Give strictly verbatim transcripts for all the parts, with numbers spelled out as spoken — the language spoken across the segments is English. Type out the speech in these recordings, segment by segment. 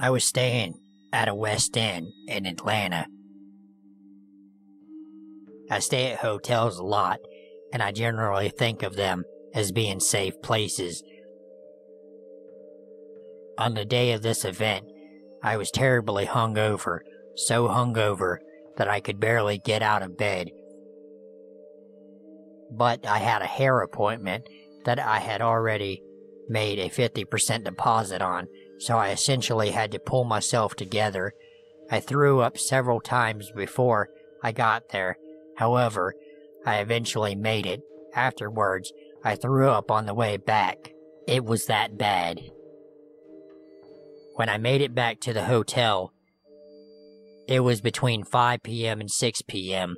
I was staying at a West End in Atlanta. I stay at hotels a lot, and I generally think of them as being safe places. On the day of this event, I was terribly hungover, so hungover that I could barely get out of bed. But I had a hair appointment that I had already made a fifty percent deposit on, so I essentially had to pull myself together. I threw up several times before I got there. However, I eventually made it. Afterwards, I threw up on the way back. It was that bad. When I made it back to the hotel, it was between five p m and six p m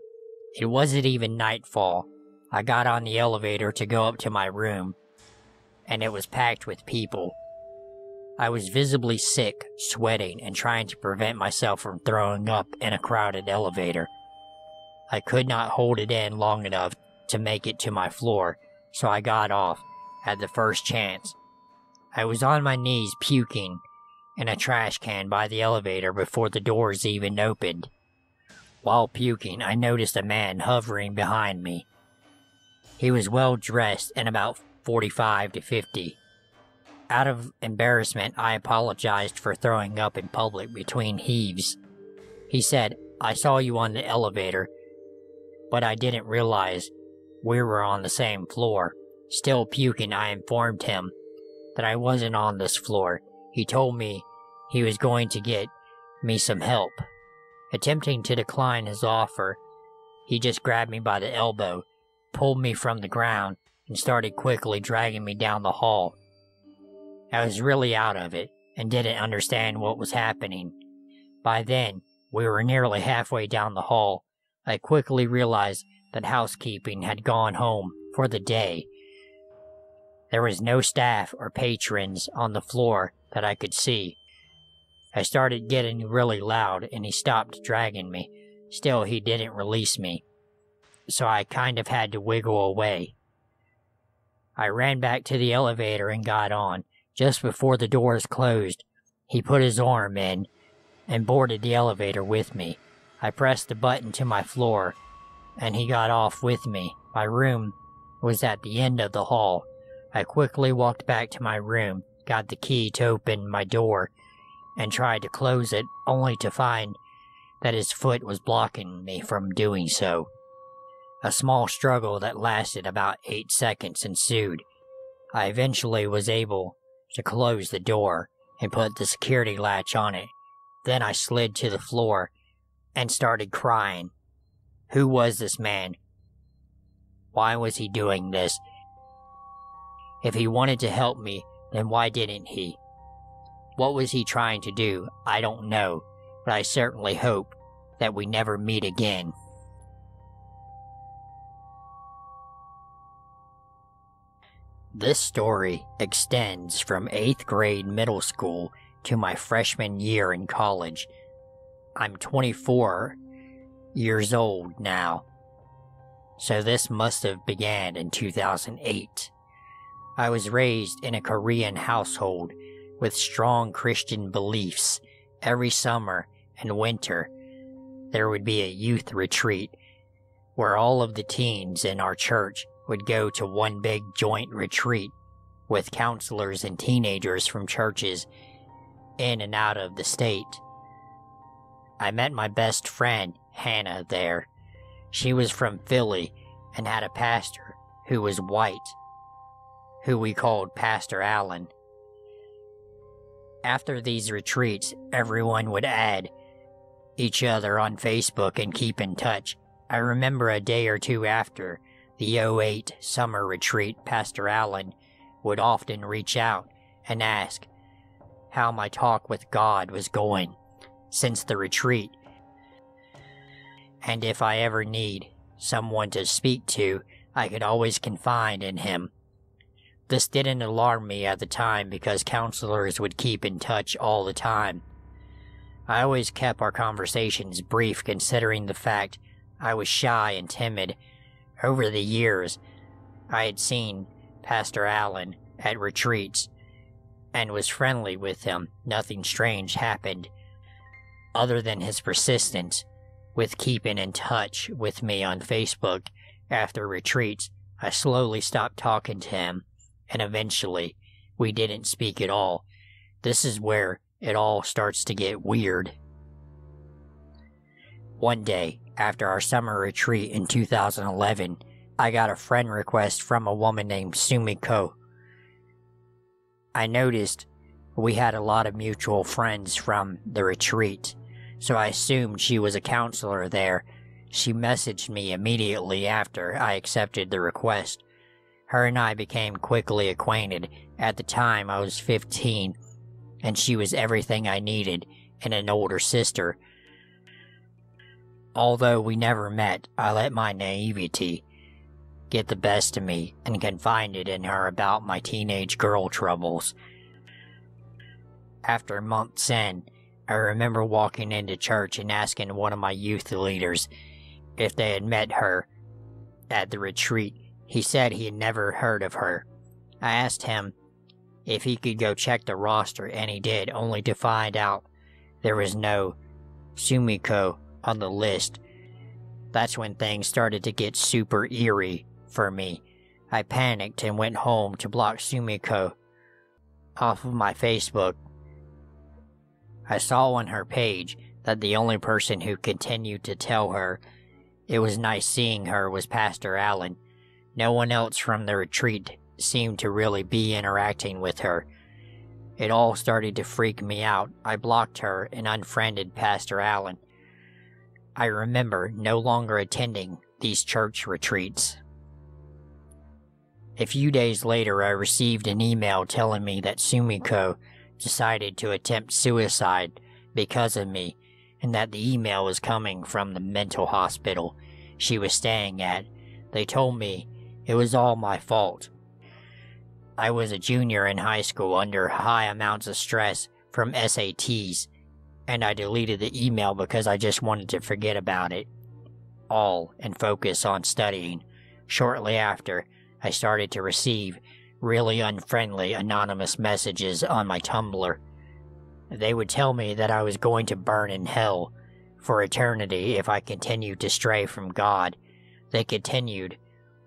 It wasn't even nightfall. I got on the elevator to go up to my room, and it was packed with people. I was visibly sick, sweating, and trying to prevent myself from throwing up in a crowded elevator. I could not hold it in long enough to make it to my floor, so I got off at the first chance. I was on my knees puking in a trash can by the elevator before the doors even opened. While puking, I noticed a man hovering behind me. He was well dressed and about forty-five to fifty. Out of embarrassment, I apologized for throwing up in public between heaves. He said, "I saw you on the elevator, but I didn't realize we were on the same floor." Still puking, I informed him that I wasn't on this floor. He told me he was going to get me some help. Attempting to decline his offer, he just grabbed me by the elbow, pulled me from the ground, and started quickly dragging me down the hall. I was really out of it and didn't understand what was happening. By then, we were nearly halfway down the hall. I quickly realized that housekeeping had gone home for the day. There was no staff or patrons on the floor that I could see. I started getting really loud and he stopped dragging me. Still, he didn't release me, so I kind of had to wiggle away. I ran back to the elevator and got on. Just before the doors closed, he put his arm in and boarded the elevator with me. I pressed the button to my floor, and he got off with me. My room was at the end of the hall. I quickly walked back to my room, got the key to open my door, and tried to close it, only to find that his foot was blocking me from doing so. A small struggle that lasted about eight seconds ensued. I eventually was able to close the door and put the security latch on it. Then I slid to the floor and started crying. Who was this man? Why was he doing this? If he wanted to help me, then why didn't he? What was he trying to do? I don't know, but I certainly hope that we never meet again. This story extends from eighth grade middle school to my freshman year in college. I'm twenty-four years old now, so this must have began in two thousand eight. I was raised in a Korean household with strong Christian beliefs. Every summer and winter, there would be a youth retreat where all of the teens in our church would go to one big joint retreat with counselors and teenagers from churches in and out of the state. I met my best friend, Hannah, there. She was from Philly and had a pastor who was white, who we called Pastor Allen. After these retreats, everyone would add each other on Facebook and keep in touch. I remember a day or two after the oh eight summer retreat, Pastor Allen would often reach out and ask how my talk with God was going since the retreat, and if I ever need someone to speak to, I could always confide in him. This didn't alarm me at the time because counselors would keep in touch all the time. I always kept our conversations brief considering the fact I was shy and timid. Over the years, I had seen Pastor Allen at retreats and was friendly with him. Nothing strange happened, other than his persistence with keeping in touch with me on Facebook. After retreats, I slowly stopped talking to him, and eventually, we didn't speak at all. This is where it all starts to get weird. One day, after our summer retreat in two thousand eleven, I got a friend request from a woman named Sumiko. I noticed we had a lot of mutual friends from the retreat, so I assumed she was a counselor there. She messaged me immediately after I accepted the request. Her and I became quickly acquainted. At the time, I was fifteen, and she was everything I needed in an older sister. Although we never met, I let my naivety get the best of me and confided in her about my teenage girl troubles. After months in, I remember walking into church and asking one of my youth leaders if they had met her at the retreat. He said he had never heard of her. I asked him if he could go check the roster, and he did, only to find out there was no Sumiko on the list. That's when things started to get super eerie for me. I panicked and went home to block Sumiko off of my Facebook. I saw on her page that the only person who continued to tell her it was nice seeing her was Pastor Allen. No one else from the retreat seemed to really be interacting with her. It all started to freak me out. I blocked her and unfriended Pastor Allen. I remember no longer attending these church retreats. A few days later, I received an email telling me that Sumiko decided to attempt suicide because of me, and that the email was coming from the mental hospital she was staying at. They told me it was all my fault. I was a junior in high school under high amounts of stress from S A Ts, and I deleted the email because I just wanted to forget about it all and focus on studying. Shortly after, I started to receive really unfriendly anonymous messages on my Tumblr. They would tell me that I was going to burn in hell for eternity if I continued to stray from God. They continued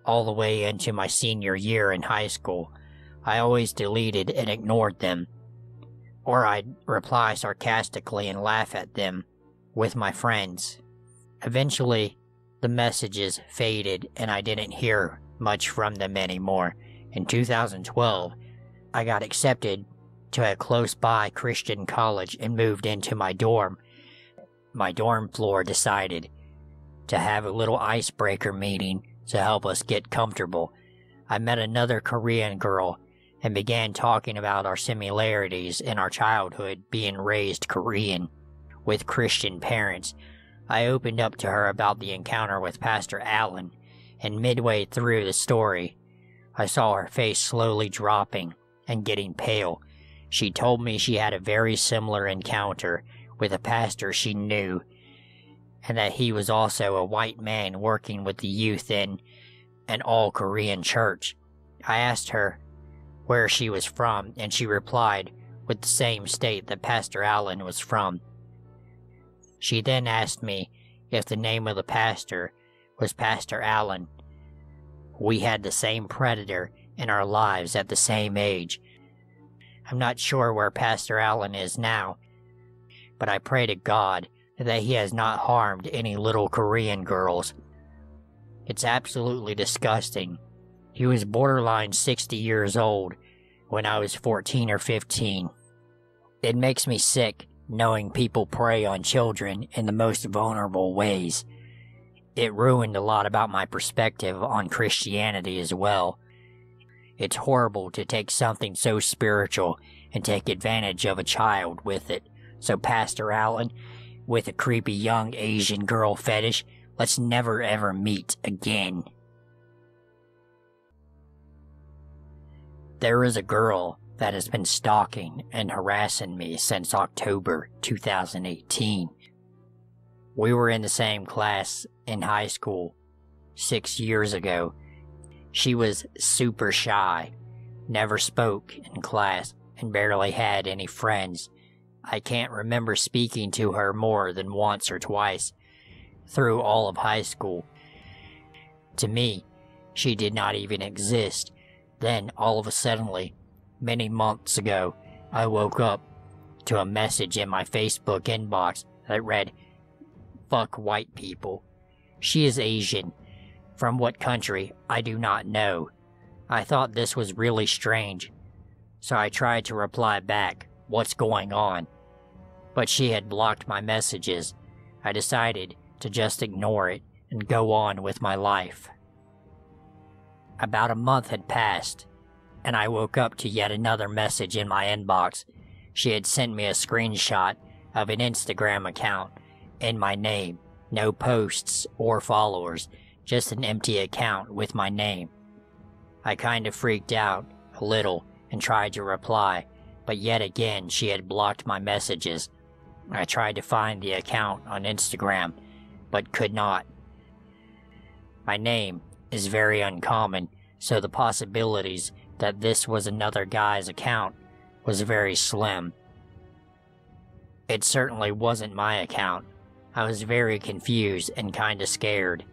all the way into my senior year in high school. I always deleted and ignored them, or I'd reply sarcastically and laugh at them with my friends. Eventually, the messages faded and I didn't hear much from them anymore. In two thousand twelve, I got accepted to a close-by Christian college and moved into my dorm. My dorm floor decided to have a little icebreaker meeting to help us get comfortable. I met another Korean girl and began talking about our similarities in our childhood being raised Korean with Christian parents. I opened up to her about the encounter with Pastor Allen, and midway through the story, I saw her face slowly dropping and getting pale. She told me she had a very similar encounter with a pastor she knew, and that he was also a white man working with the youth in an all-Korean church. I asked her where she was from, and she replied with the same state that Pastor Allen was from. She then asked me if the name of the pastor was Pastor Allen. We had the same predator in our lives at the same age. I'm not sure where Pastor Allen is now, but I pray to God that he has not harmed any little Korean girls. It's absolutely disgusting. He was borderline sixty years old when I was fourteen or fifteen. It makes me sick knowing people prey on children in the most vulnerable ways. It ruined a lot about my perspective on Christianity as well. It's horrible to take something so spiritual and take advantage of a child with it. So Pastor Allen, with a creepy young Asian girl fetish, let's never ever meet again. There is a girl that has been stalking and harassing me since October two thousand eighteen. We were in the same class in high school six years ago. She was super shy, never spoke in class, and barely had any friends. I can't remember speaking to her more than once or twice through all of high school. To me, she did not even exist. Then, all of a sudden, many months ago, I woke up to a message in my Facebook inbox that read, "Fuck white people. She is Asian. From what country, I do not know." I thought this was really strange, so I tried to reply back, "What's going on?" But she had blocked my messages. I decided to just ignore it and go on with my life. About a month had passed, and I woke up to yet another message in my inbox. She had sent me a screenshot of an Instagram account in my name, no posts or followers, just an empty account with my name. I kind of freaked out a little and tried to reply, but yet again she had blocked my messages. I tried to find the account on Instagram, but could not. My name is very uncommon, so the possibilities that this was another guy's account was very slim. It certainly wasn't my account. I was very confused and kind of scared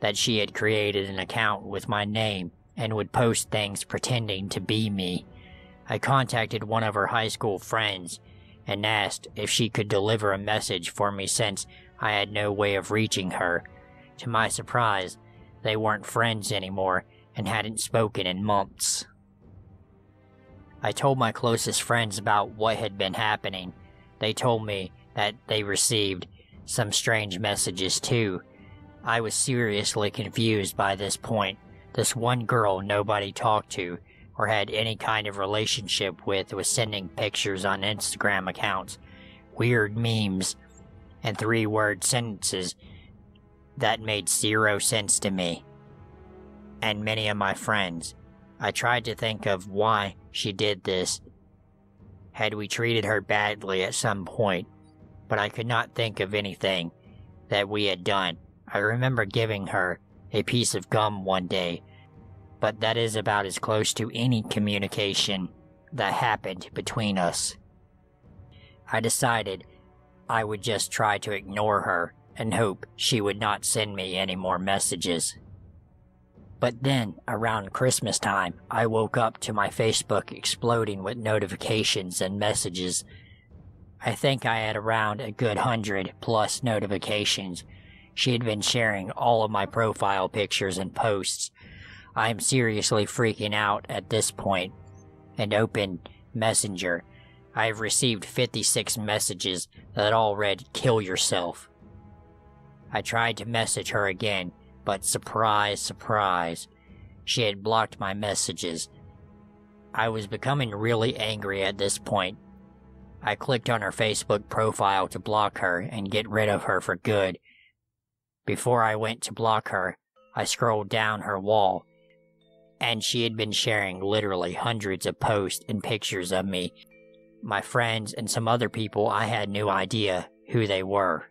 that she had created an account with my name and would post things pretending to be me. I contacted one of her high school friends and asked if she could deliver a message for me since I had no way of reaching her. To my surprise, they weren't friends anymore and hadn't spoken in months. I told my closest friends about what had been happening. They told me that they received some strange messages too. I was seriously confused by this point. This one girl nobody talked to or had any kind of relationship with was sending pictures on Instagram accounts, weird memes, and three-word sentences that made zero sense to me and many of my friends. I tried to think of why she did this. Had we treated her badly at some point? But I could not think of anything that we had done. I remember giving her a piece of gum one day, but that is about as close to any communication that happened between us. I decided I would just try to ignore her and hope she would not send me any more messages. But then, around Christmas time, I woke up to my Facebook exploding with notifications and messages. I think I had around a good hundred plus notifications. She had been sharing all of my profile pictures and posts. I am seriously freaking out at this point and opened Messenger. I have received fifty-six messages that all read, "Kill yourself." I tried to message her again, but surprise, surprise, she had blocked my messages. I was becoming really angry at this point. I clicked on her Facebook profile to block her and get rid of her for good. Before I went to block her, I scrolled down her wall, and she had been sharing literally hundreds of posts and pictures of me, my friends, and some other people I had no idea who they were.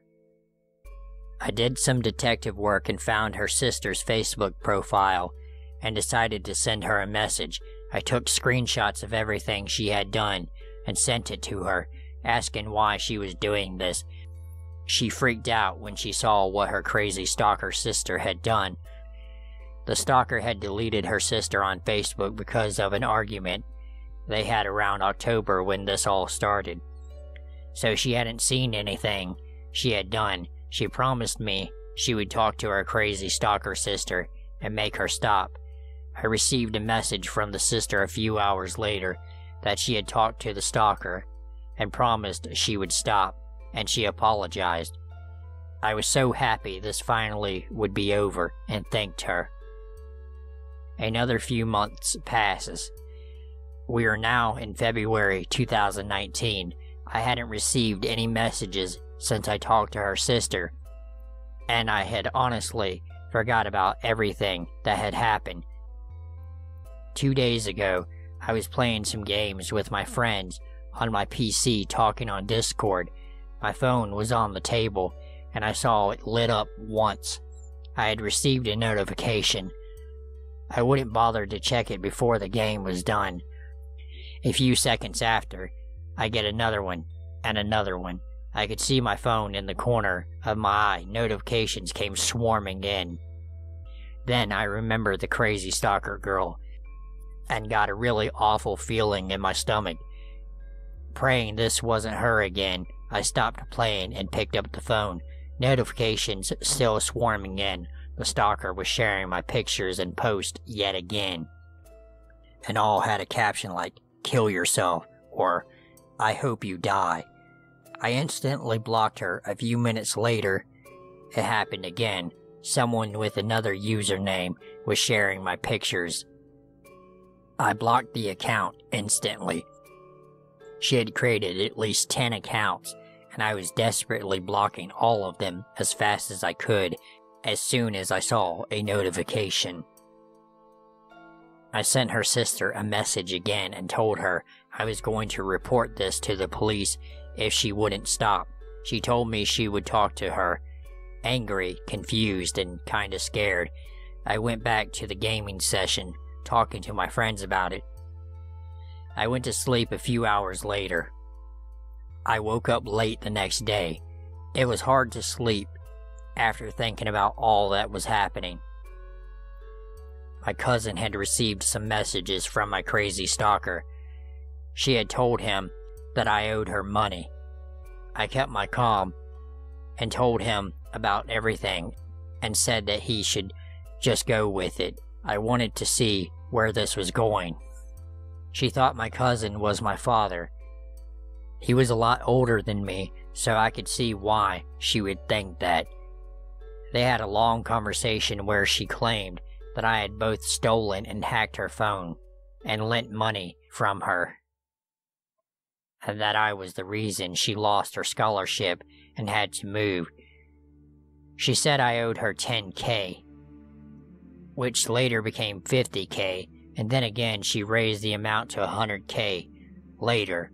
I did some detective work and found her sister's Facebook profile and decided to send her a message. I took screenshots of everything she had done and sent it to her, asking why she was doing this. She freaked out when she saw what her crazy stalker sister had done. The stalker had deleted her sister on Facebook because of an argument they had around October when this all started. So she hadn't seen anything she had done. She promised me she would talk to her crazy stalker sister and make her stop. I received a message from the sister a few hours later that she had talked to the stalker and promised she would stop, and she apologized. I was so happy this finally would be over and thanked her. Another few months passes. We are now in February two thousand nineteen. I hadn't received any messages since I talked to her sister, and I had honestly forgot about everything that had happened. Two days ago, I was playing some games with my friends on my P C, talking on Discord. My phone was on the table, and I saw it lit up once. I had received a notification. I wouldn't bother to check it before the game was done. A few seconds after, I get another one, and another one. I could see my phone in the corner of my eye. Notifications came swarming in. Then I remember the crazy stalker girl and got a really awful feeling in my stomach. Praying this wasn't her again, I stopped playing and picked up the phone. Notifications still swarming in. The stalker was sharing my pictures and posts yet again. And all had a caption like, "Kill yourself," or "I hope you die." I instantly blocked her. A few minutes later, it happened again. Someone with another username was sharing my pictures. I blocked the account instantly. She had created at least ten accounts, and I was desperately blocking all of them as fast as I could as soon as I saw a notification. I sent her sister a message again and told her I was going to report this to the police if she wouldn't stop. She told me she would talk to her. Angry, confused, and kinda scared, I went back to the gaming session, talking to my friends about it. I went to sleep a few hours later. I woke up late the next day. It was hard to sleep after thinking about all that was happening. My cousin had received some messages from my crazy stalker. She had told him that I owed her money. I kept my calm and told him about everything and said that he should just go with it. I wanted to see where this was going. She thought my cousin was my father. He was a lot older than me, so I could see why she would think that. They had a long conversation where she claimed that I had both stolen and hacked her phone and lent money from her, and that I was the reason she lost her scholarship and had to move. She said I owed her ten K, which later became fifty K, and then again she raised the amount to one hundred K later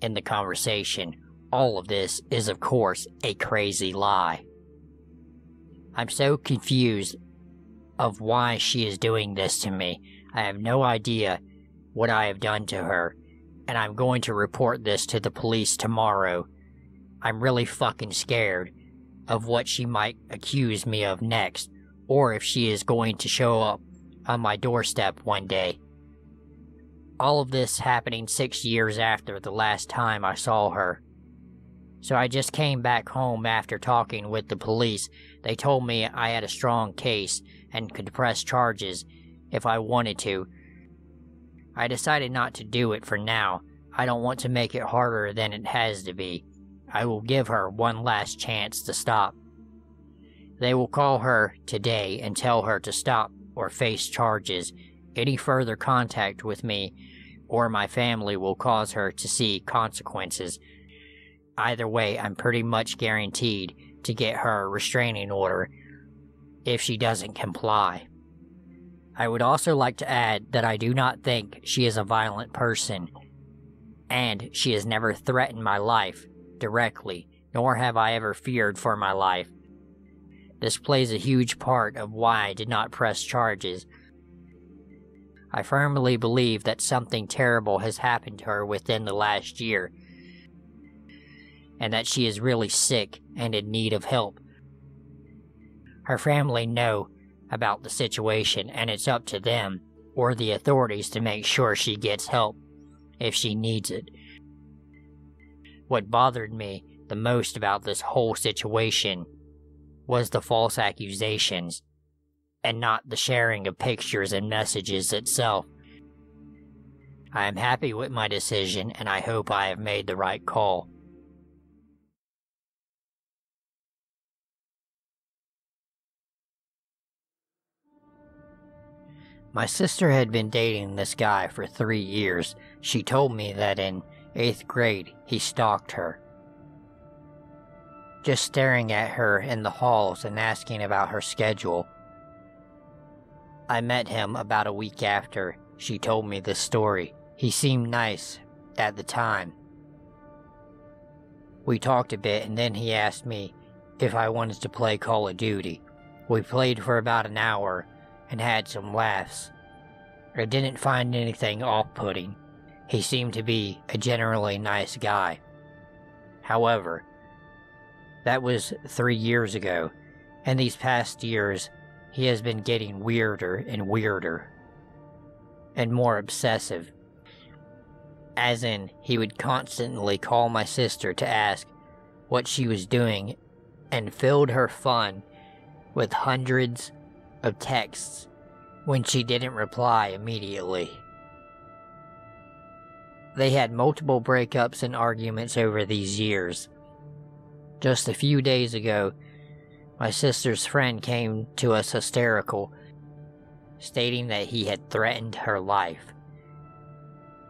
in the conversation. All of this is, of course, a crazy lie. I'm so confused of why she is doing this to me. I have no idea what I have done to her, and I'm going to report this to the police tomorrow. I'm really fucking scared of what she might accuse me of next, or if she is going to show up on my doorstep one day. All of this happening six years after the last time I saw her. So I just came back home after talking with the police. They told me I had a strong case and could press charges if I wanted to. I decided not to do it for now. I don't want to make it harder than it has to be. I will give her one last chance to stop. They will call her today and tell her to stop or face charges. Any further contact with me or my family will cause her to see consequences. Either way, I'm pretty much guaranteed to get her a restraining order if she doesn't comply. I would also like to add that I do not think she is a violent person, and she has never threatened my life directly, nor have I ever feared for my life. This plays a huge part of why I did not press charges. I firmly believe that something terrible has happened to her within the last year, and that she is really sick and in need of help. Her family know about the situation, and it's up to them or the authorities to make sure she gets help if she needs it. What bothered me the most about this whole situation was the false accusations and not the sharing of pictures and messages itself. I am happy with my decision, and I hope I have made the right call. My sister had been dating this guy for three years. She told me that in eighth grade, he stalked her, just staring at her in the halls and asking about her schedule. I met him about a week after she told me this story. He seemed nice at the time. We talked a bit, and then he asked me if I wanted to play Call of Duty. We played for about an hour and had some laughs. I didn't find anything off-putting. He seemed to be a generally nice guy. However, that was three years ago, and these past years, he has been getting weirder and weirder, and more obsessive. As in, he would constantly call my sister to ask what she was doing, and filled her phone with hundreds of texts when she didn't reply immediately. They had multiple breakups and arguments over these years. Just a few days ago, my sister's friend came to us hysterical, stating that he had threatened her life.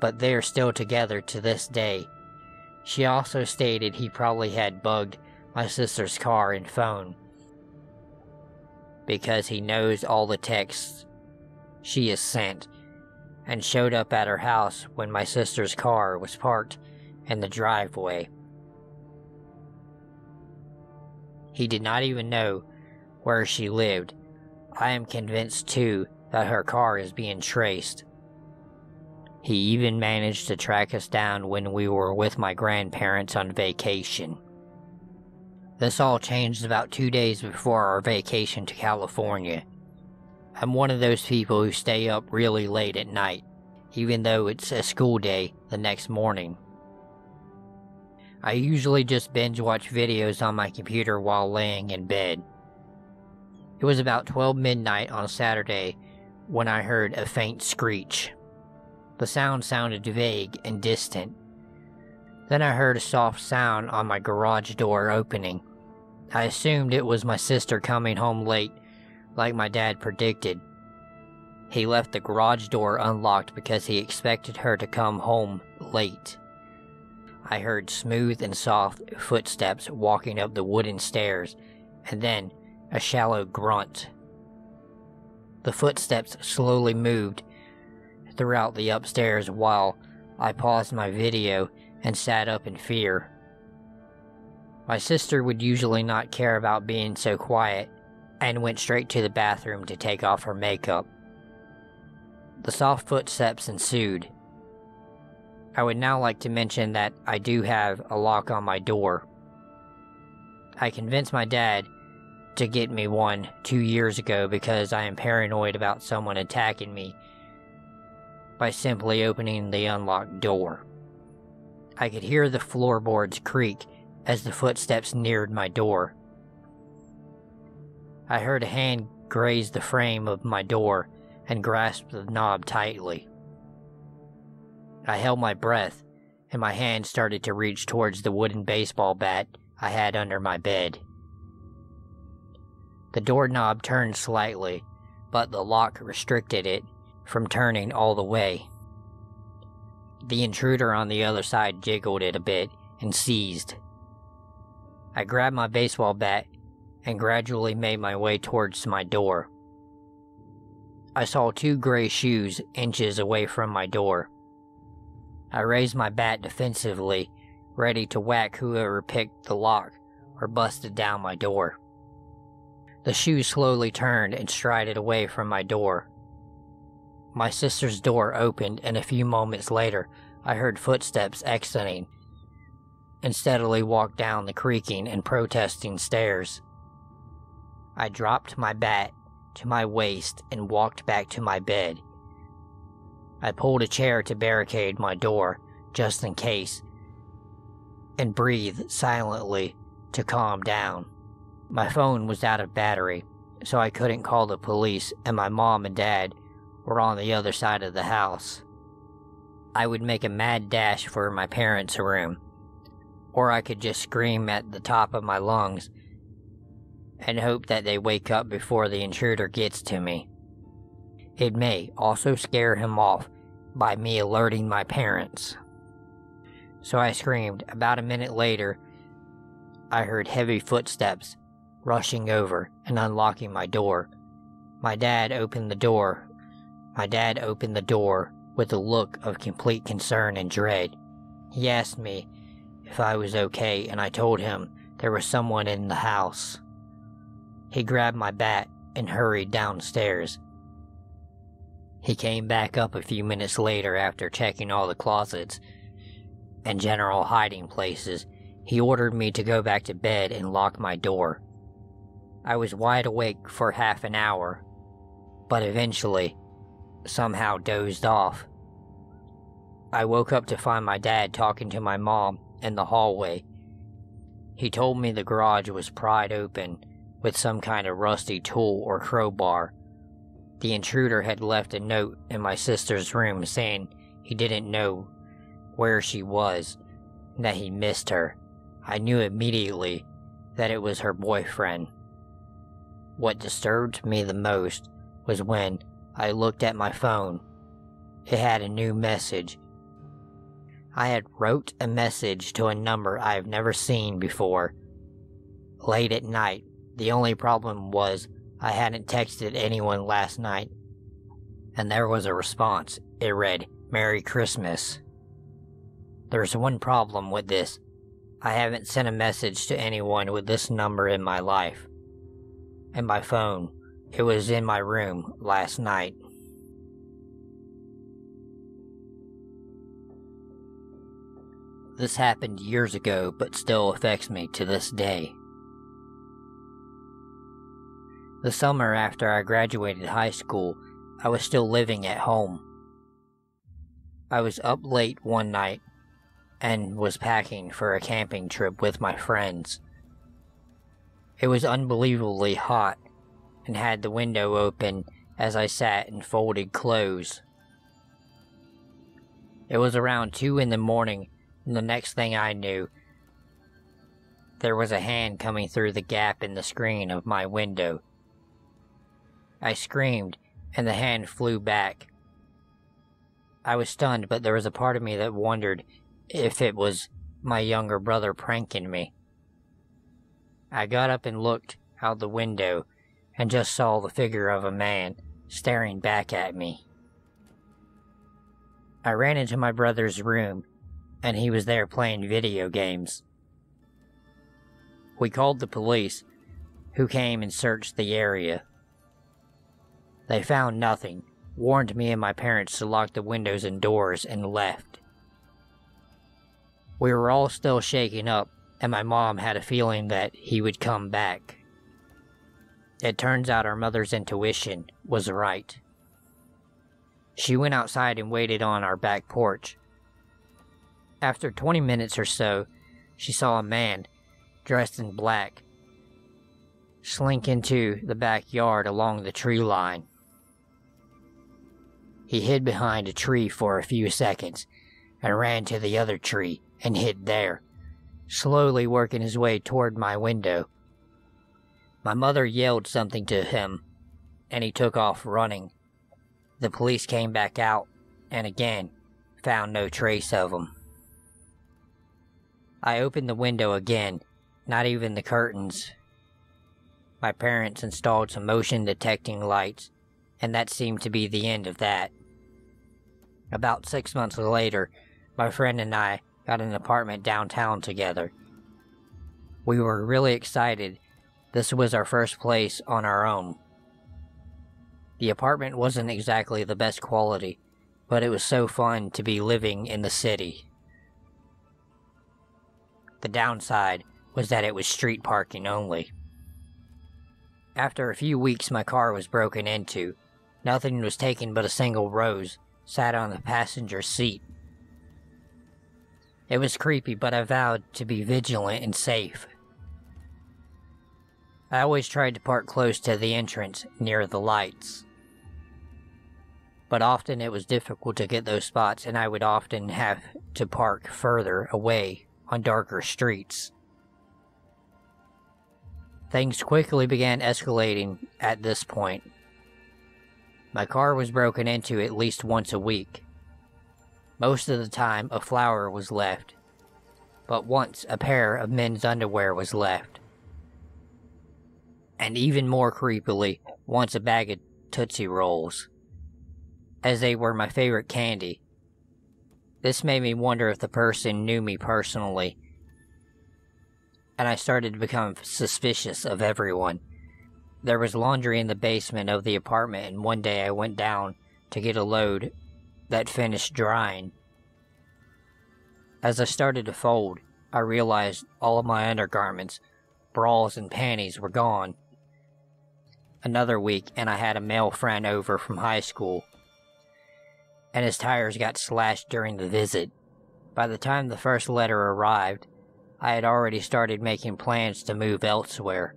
But they're still together to this day. She also stated he probably had bugged my sister's car and phone, because he knows all the texts she has sent, and showed up at her house when my sister's car was parked in the driveway. He did not even know where she lived. I am convinced too that her car is being traced. He even managed to track us down when we were with my grandparents on vacation. This all changed about two days before our vacation to California. I'm one of those people who stay up really late at night, even though it's a school day the next morning. I usually just binge watch videos on my computer while laying in bed. It was about twelve midnight on Saturday when I heard a faint screech. The sound sounded vague and distant. Then I heard a soft sound on my garage door opening. I assumed it was my sister coming home late, like my dad predicted. He left the garage door unlocked because he expected her to come home late. I heard smooth and soft footsteps walking up the wooden stairs, and then a shallow grunt. The footsteps slowly moved throughout the upstairs while I paused my video and sat up in fear. My sister would usually not care about being so quiet, and went straight to the bathroom to take off her makeup. The soft footsteps ensued. I would now like to mention that I do have a lock on my door. I convinced my dad to get me one two years ago because I am paranoid about someone attacking me by simply opening the unlocked door. I could hear the floorboards creak as the footsteps neared my door. I heard a hand graze the frame of my door and grasp the knob tightly. I held my breath, and my hand started to reach towards the wooden baseball bat I had under my bed. The doorknob turned slightly, but the lock restricted it from turning all the way. The intruder on the other side jiggled it a bit and seized. I grabbed my baseball bat and gradually made my way towards my door. I saw two gray shoes inches away from my door. I raised my bat defensively, ready to whack whoever picked the lock or busted down my door. The shoe slowly turned and strided away from my door. My sister's door opened, and a few moments later, I heard footsteps exiting and steadily walked down the creaking and protesting stairs. I dropped my bat to my waist and walked back to my bed. I pulled a chair to barricade my door, just in case, and breathed silently to calm down. My phone was out of battery, so I couldn't call the police, and my mom and dad were on the other side of the house. I would make a mad dash for my parents' room, or I could just scream at the top of my lungs and hope that they wake up before the intruder gets to me. It may also scare him off by me alerting my parents. So I screamed. About a minute later, I heard heavy footsteps rushing over and unlocking my door. My dad opened the door. My dad opened the door with a look of complete concern and dread. He asked me if I was okay, and I told him there was someone in the house. He grabbed my bat and hurried downstairs. He came back up a few minutes later after checking all the closets and general hiding places. He ordered me to go back to bed and lock my door. I was wide awake for half an hour, but eventually, somehow dozed off. I woke up to find my dad talking to my mom in the hallway. He told me the garage was pried open with some kind of rusty tool or crowbar. The intruder had left a note in my sister's room saying he didn't know where she was and that he missed her. I knew immediately that it was her boyfriend. What disturbed me the most was when I looked at my phone. It had a new message. I had wrote a message to a number I have never seen before. Late at night, the only problem was I hadn't texted anyone last night, and there was a response. It read, "Merry Christmas." There's one problem with this. I haven't sent a message to anyone with this number in my life. And my phone, it was in my room last night. This happened years ago, but still affects me to this day. The summer after I graduated high school, I was still living at home. I was up late one night and was packing for a camping trip with my friends. It was unbelievably hot and had the window open as I sat in folded clothes. It was around two in the morning, and the next thing I knew, there was a hand coming through the gap in the screen of my window. I screamed, and the hand flew back. I was stunned, but there was a part of me that wondered if it was my younger brother pranking me. I got up and looked out the window and just saw the figure of a man staring back at me. I ran into my brother's room, and he was there playing video games. We called the police, who came and searched the area. They found nothing, warned me and my parents to lock the windows and doors, and left. We were all still shaken up, and my mom had a feeling that he would come back. It turns out our mother's intuition was right. She went outside and waited on our back porch. After twenty minutes or so, she saw a man, dressed in black, slink into the backyard along the tree line. He hid behind a tree for a few seconds and ran to the other tree and hid there, slowly working his way toward my window. My mother yelled something to him, and he took off running. The police came back out and again found no trace of him. I opened the window again, not even the curtains. My parents installed some motion detecting lights, and that seemed to be the end of that. About six months later, my friend and I got an apartment downtown together. We were really excited. This was our first place on our own. The apartment wasn't exactly the best quality, but it was so fun to be living in the city. The downside was that it was street parking only. After a few weeks, my car was broken into. Nothing was taken but a single rose, sat on the passenger seat. It was creepy, but I vowed to be vigilant and safe. I always tried to park close to the entrance, near the lights. But often it was difficult to get those spots, and I would often have to park further away on darker streets. Things quickly began escalating at this point. My car was broken into at least once a week. Most of the time, a flower was left, but once a pair of men's underwear was left. And even more creepily, once a bag of Tootsie Rolls, as they were my favorite candy. This made me wonder if the person knew me personally, and I started to become suspicious of everyone. There was laundry in the basement of the apartment, and one day I went down to get a load that finished drying. As I started to fold, I realized all of my undergarments, bras and panties were gone. Another week and I had a male friend over from high school, and his tires got slashed during the visit. By the time the first letter arrived, I had already started making plans to move elsewhere.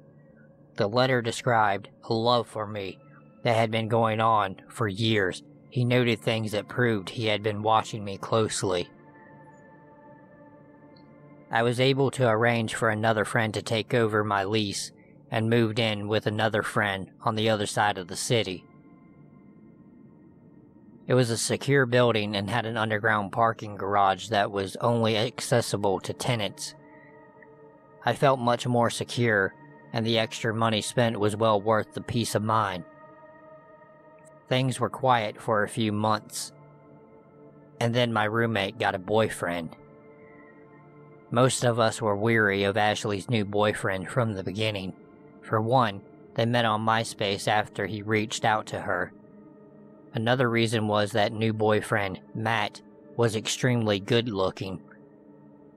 The letter described a love for me that had been going on for years. He noted things that proved he had been watching me closely. I was able to arrange for another friend to take over my lease and moved in with another friend on the other side of the city. It was a secure building and had an underground parking garage that was only accessible to tenants. I felt much more secure, and the extra money spent was well worth the peace of mind. Things were quiet for a few months, and then my roommate got a boyfriend. Most of us were weary of Ashley's new boyfriend from the beginning. For one, they met on MySpace after he reached out to her. Another reason was that new boyfriend, Matt, was extremely good-looking.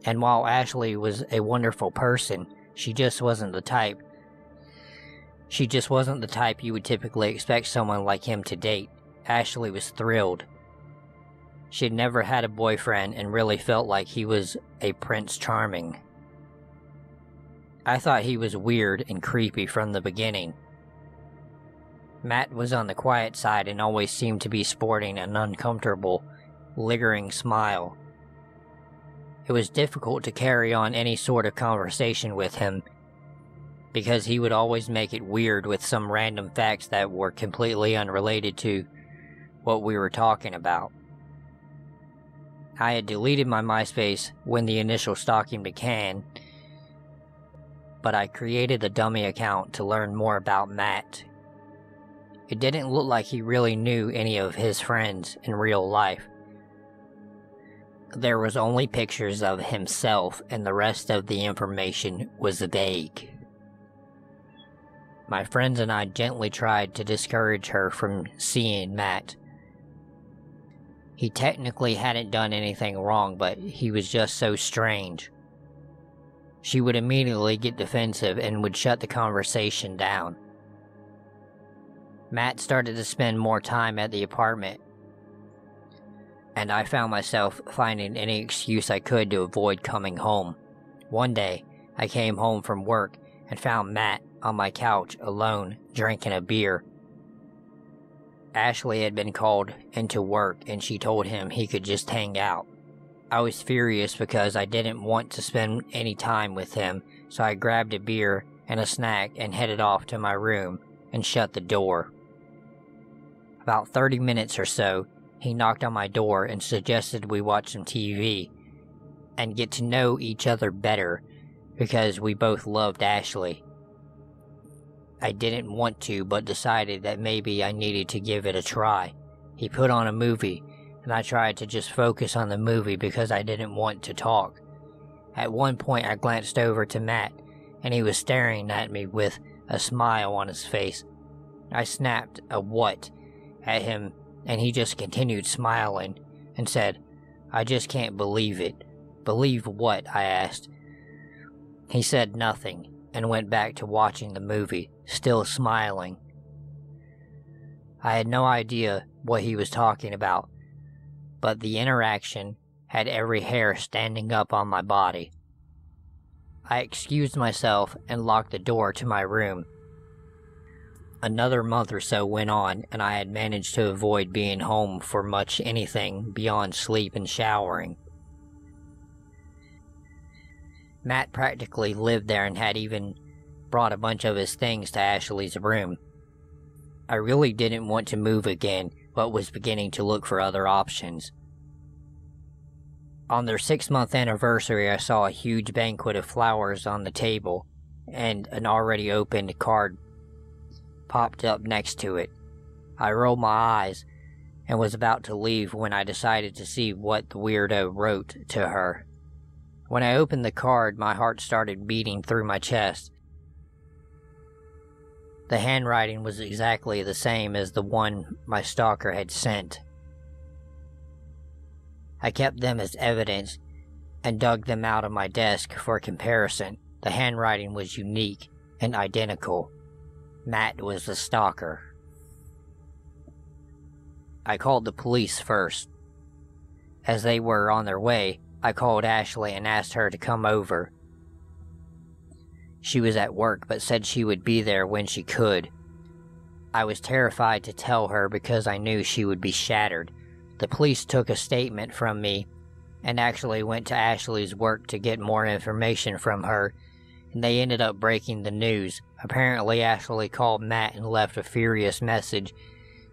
And while Ashley was a wonderful person, she just wasn't the type. She just wasn't the type you would typically expect someone like him to date. Ashley was thrilled. She had never had a boyfriend and really felt like he was a Prince Charming. I thought he was weird and creepy from the beginning. Matt was on the quiet side and always seemed to be sporting an uncomfortable, lingering smile. It was difficult to carry on any sort of conversation with him because he would always make it weird with some random facts that were completely unrelated to what we were talking about. I had deleted my MySpace when the initial stalking began, but I created a dummy account to learn more about Matt. It didn't look like he really knew any of his friends in real life. There was only pictures of himself, and the rest of the information was vague. My friends and I gently tried to discourage her from seeing Matt. He technically hadn't done anything wrong, but he was just so strange. She would immediately get defensive and would shut the conversation down. Matt started to spend more time at the apartment, and I found myself finding any excuse I could to avoid coming home. One day, I came home from work and found Matt on my couch alone, drinking a beer. Ashley had been called into work and she told him he could just hang out. I was furious because I didn't want to spend any time with him, so I grabbed a beer and a snack and headed off to my room and shut the door. About thirty minutes or so, he knocked on my door and suggested we watch some T V and get to know each other better because we both loved Ashley. I didn't want to, but decided that maybe I needed to give it a try. He put on a movie, and I tried to just focus on the movie because I didn't want to talk. At one point, I glanced over to Matt, and he was staring at me with a smile on his face. I snapped a "what" at him, and he just continued smiling and said, "I just can't believe it." "Believe what?" I asked. He said nothing and went back to watching the movie, still smiling. I had no idea what he was talking about, but the interaction had every hair standing up on my body. I excused myself and locked the door to my room. Another month or so went on, and I had managed to avoid being home for much anything beyond sleep and showering. Matt practically lived there and had even brought a bunch of his things to Ashley's room. I really didn't want to move again, but was beginning to look for other options. On their six-month anniversary, I saw a huge banquet of flowers on the table, and an already opened card popped up next to it. I rolled my eyes and was about to leave when I decided to see what the weirdo wrote to her. When I opened the card, my heart started beating through my chest. The handwriting was exactly the same as the one my stalker had sent. I kept them as evidence and dug them out of my desk for comparison. The handwriting was unique and identical. Matt was the stalker. I called the police first. As they were on their way, I called Ashley and asked her to come over. She was at work but said she would be there when she could. I was terrified to tell her because I knew she would be shattered. The police took a statement from me and actually went to Ashley's work to get more information from her, and they ended up breaking the news. Apparently Ashley called Matt and left a furious message,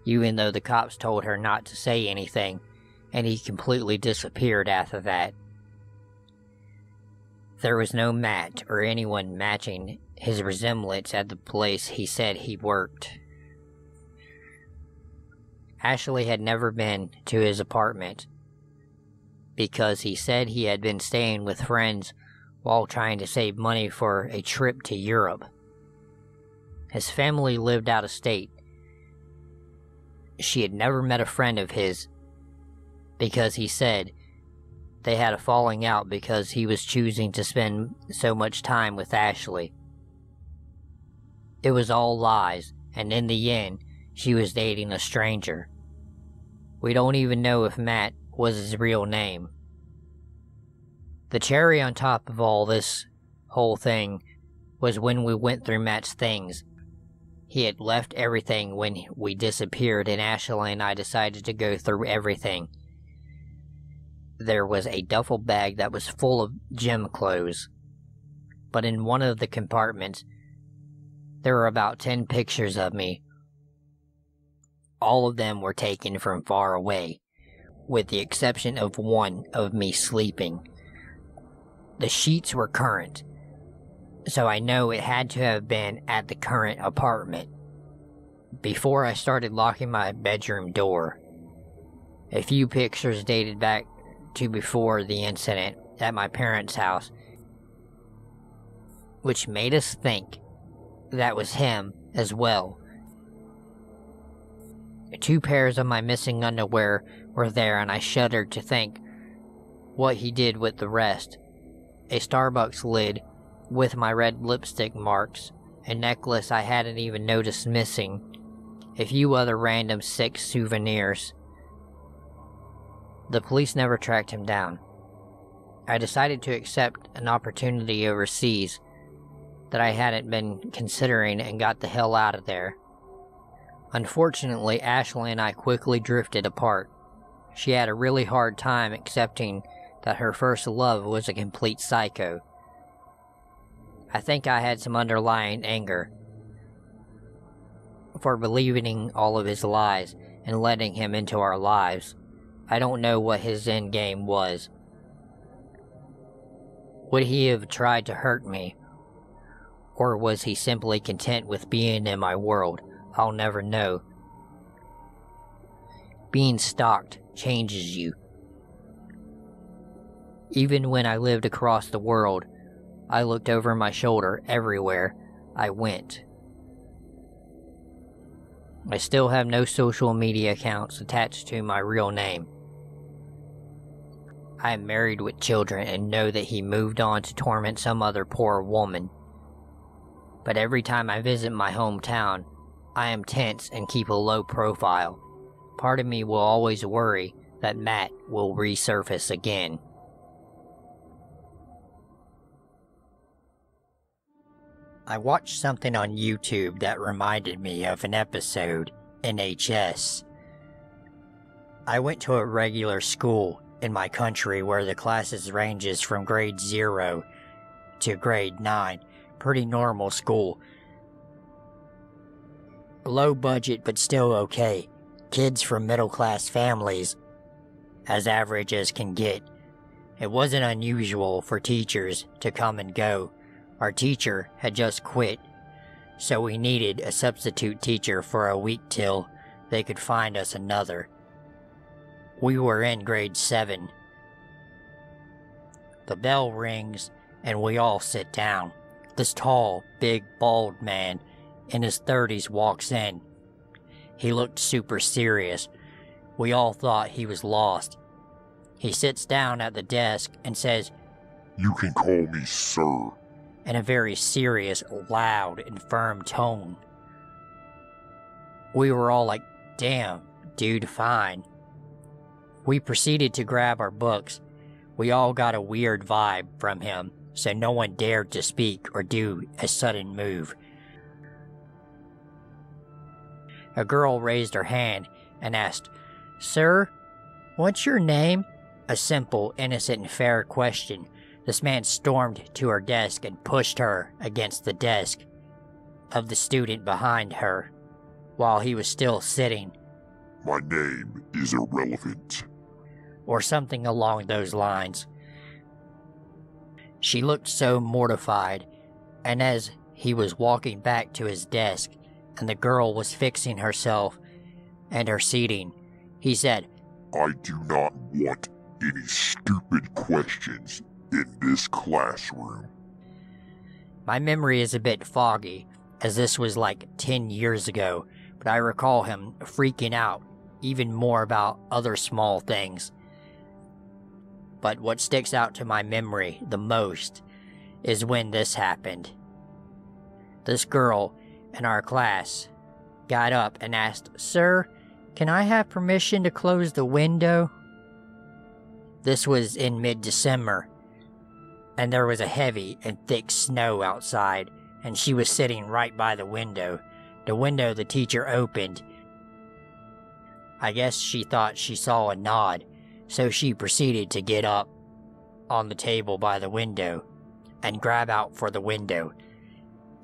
even though the cops told her not to say anything, and he completely disappeared after that. There was no Matt or anyone matching his resemblance at the place he said he worked. Ashley had never been to his apartment because he said he had been staying with friends while trying to save money for a trip to Europe. His family lived out of state. She had never met a friend of his because he said they had a falling out because he was choosing to spend so much time with Ashley. It was all lies, and in the end, she was dating a stranger. We don't even know if Matt was his real name. The cherry on top of all this whole thing was when we went through Matt's things. He had left everything when we disappeared, and Ashley and I decided to go through everything. There was a duffel bag that was full of gym clothes, but in one of the compartments, there were about ten pictures of me. All of them were taken from far away, with the exception of one of me sleeping. The sheets were current, so I know it had to have been at the current apartment. Before I started locking my bedroom door, a few pictures dated back to before the incident at my parents' house, which made us think that was him as well. Two pairs of my missing underwear were there, and I shuddered to think what he did with the rest. A Starbucks lid with my red lipstick marks, a necklace I hadn't even noticed missing, a few other random sick souvenirs. The police never tracked him down. I decided to accept an opportunity overseas that I hadn't been considering and got the hell out of there. Unfortunately, Ashley and I quickly drifted apart. She had a really hard time accepting that her first love was a complete psycho. I think I had some underlying anger for believing all of his lies and letting him into our lives. I don't know what his end game was. Would he have tried to hurt me? Or was he simply content with being in my world? I'll never know. Being stalked changes you. Even when I lived across the world, I looked over my shoulder everywhere I went. I still have no social media accounts attached to my real name. I am married with children and know that he moved on to torment some other poor woman. But every time I visit my hometown, I am tense and keep a low profile. Part of me will always worry that Matt will resurface again. I watched something on YouTube that reminded me of an episode, N H S. I went to a regular school in my country where the classes ranges from grade zero to grade nine. Pretty normal school. Low budget but still okay. Kids from middle class families, as average as can get. It wasn't unusual for teachers to come and go. Our teacher had just quit, so we needed a substitute teacher for a week till they could find us another. We were in grade seven. The bell rings and we all sit down. This tall, big, bald man in his thirties walks in. He looked super serious. We all thought he was lost. He sits down at the desk and says, "You can call me sir," in a very serious, loud, and firm tone. We were all like, "Damn, dude, fine." We proceeded to grab our books. We all got a weird vibe from him, so no one dared to speak or do a sudden move. A girl raised her hand and asked, "Sir, what's your name?" A simple, innocent, and fair question. This man stormed to her desk and pushed her against the desk of the student behind her, while he was still sitting. "My name is irrelevant," or something along those lines. She looked so mortified, and as he was walking back to his desk, and the girl was fixing herself and her seating, he said, "I do not want any stupid questions in this classroom." My memory is a bit foggy, as this was like ten years ago, but I recall him freaking out even more about other small things. But what sticks out to my memory the most is when this happened. This girl in our class got up and asked, "Sir, can I have permission to close the window?" This was in mid-December, and there was a heavy and thick snow outside, and she was sitting right by the window. The window the teacher opened. I guess she thought she saw a nod, so she proceeded to get up on the table by the window and grab out for the window.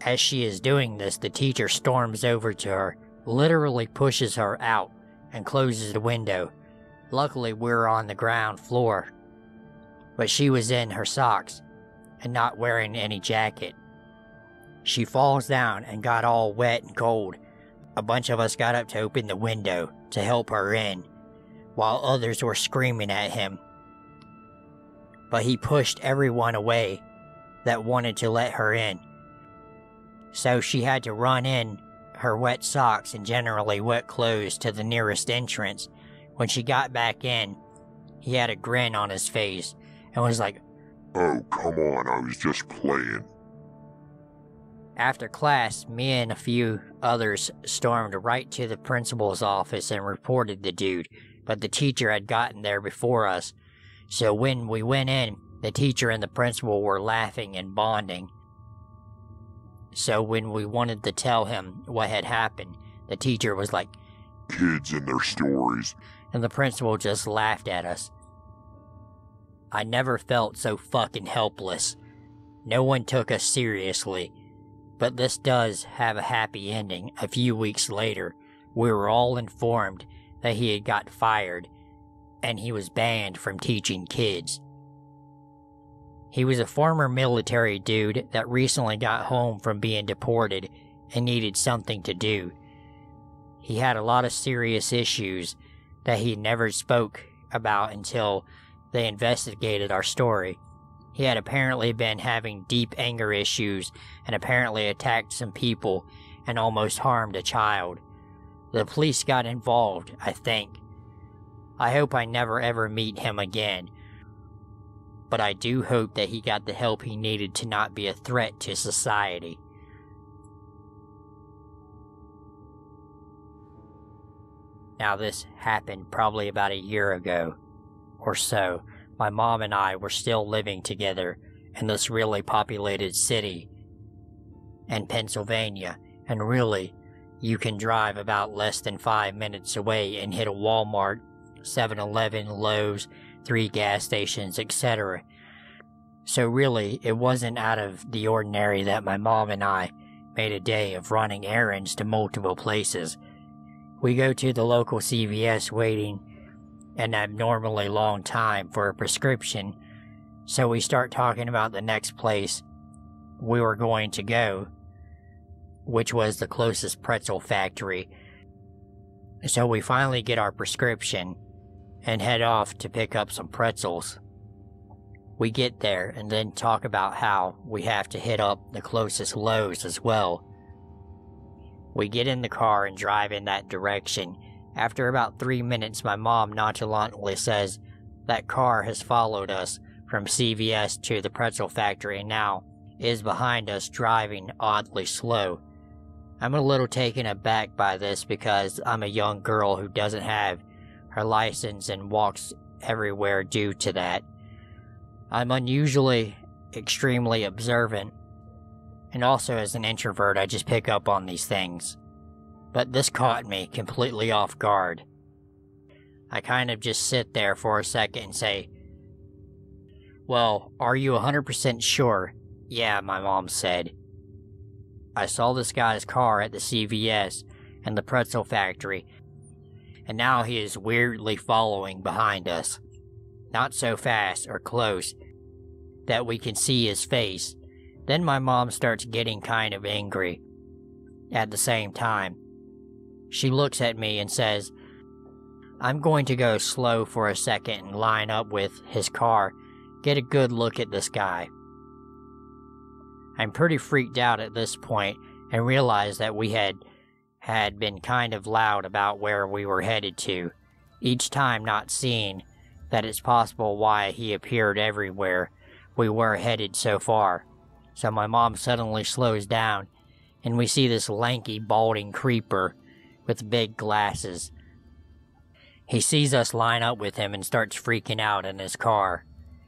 As she is doing this, the teacher storms over to her, literally pushes her out, and closes the window. Luckily, we were on the ground floor, but she was in her socks and not wearing any jacket. She falls down and got all wet and cold. A bunch of us got up to open the window to help her in, while others were screaming at him. But he pushed everyone away that wanted to let her in. So she had to run in her wet socks and generally wet clothes to the nearest entrance. When she got back in, he had a grin on his face and was like, "Oh, come on, I was just playing." After class, me and a few others stormed right to the principal's office and reported the dude, but the teacher had gotten there before us. So when we went in, the teacher and the principal were laughing and bonding. So when we wanted to tell him what had happened, the teacher was like, "Kids and their stories," and the principal just laughed at us. I never felt so fucking helpless. No one took us seriously. But this does have a happy ending. A few weeks later, we were all informed that he had got fired, and he was banned from teaching kids. He was a former military dude that recently got home from being deported and needed something to do. He had a lot of serious issues that he never spoke about until they investigated our story. He had apparently been having deep anger issues and apparently attacked some people and almost harmed a child. The police got involved, I think. I hope I never ever meet him again, but I do hope that he got the help he needed to not be a threat to society. Now, this happened probably about a year ago or so. My mom and I were still living together in this really populated city in Pennsylvania, and really, you can drive about less than five minutes away and hit a Walmart, seven eleven, Lowe's, three gas stations, et cetera. So really, it wasn't out of the ordinary that my mom and I made a day of running errands to multiple places. We go to the local C V S waiting an abnormally long time for a prescription, so we start talking about the next place we were going to go, which was the closest pretzel factory. So we finally get our prescription and head off to pick up some pretzels. We get there and then talk about how we have to hit up the closest Lowe's as well. We get in the car and drive in that direction. After about three minutes, my mom nonchalantly says, "That car has followed us from C V S to the pretzel factory and now is behind us, driving oddly slow." I'm a little taken aback by this because I'm a young girl who doesn't have her license and walks everywhere due to that. I'm unusually extremely observant, and also as an introvert I just pick up on these things. But this caught me completely off guard. I kind of just sit there for a second and say, "Well, are you one hundred percent sure?" "Yeah," my mom said. "I saw this guy's car at the C V S and the pretzel factory, and now he is weirdly following behind us. Not so fast or close that we can see his face." Then my mom starts getting kind of angry at the same time. She looks at me and says, "I'm going to go slow for a second and line up with his car, get a good look at this guy." I'm pretty freaked out at this point and realize that we had had been kind of loud about where we were headed to, each time not seeing that it's possible why he appeared everywhere we were headed so far. So my mom suddenly slows down, and we see this lanky, balding creeper with big glasses. He sees us line up with him and starts freaking out in his car.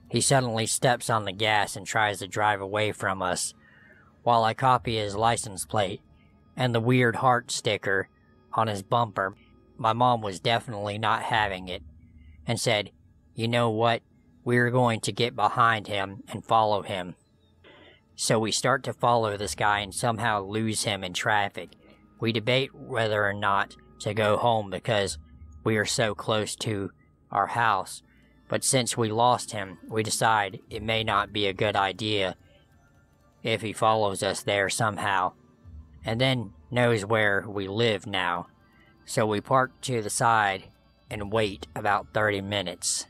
He suddenly steps on the gas and tries to drive away from us, while I copy his license plate and the weird heart sticker on his bumper. My mom was definitely not having it, and said, "You know what? We're going to get behind him and follow him." So we start to follow this guy and somehow lose him in traffic. We debate whether or not to go home because we are so close to our house, but since we lost him, we decide it may not be a good idea if he follows us there somehow, and then knows where we live now. So we park to the side and wait about thirty minutes.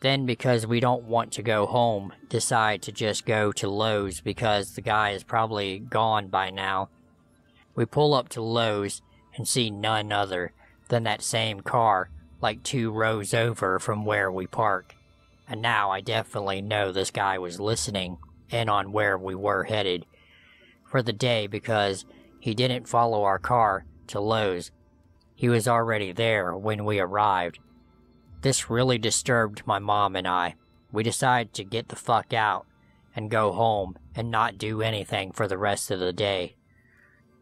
Then, because we don't want to go home, decide to just go to Lowe's because the guy is probably gone by now. We pull up to Lowe's and see none other than that same car, like two rows over from where we park. And now I definitely know this guy was listening in on where we were headed for the day because he didn't follow our car to Lowe's. He was already there when we arrived. This really disturbed my mom and I. We decided to get the fuck out and go home and not do anything for the rest of the day.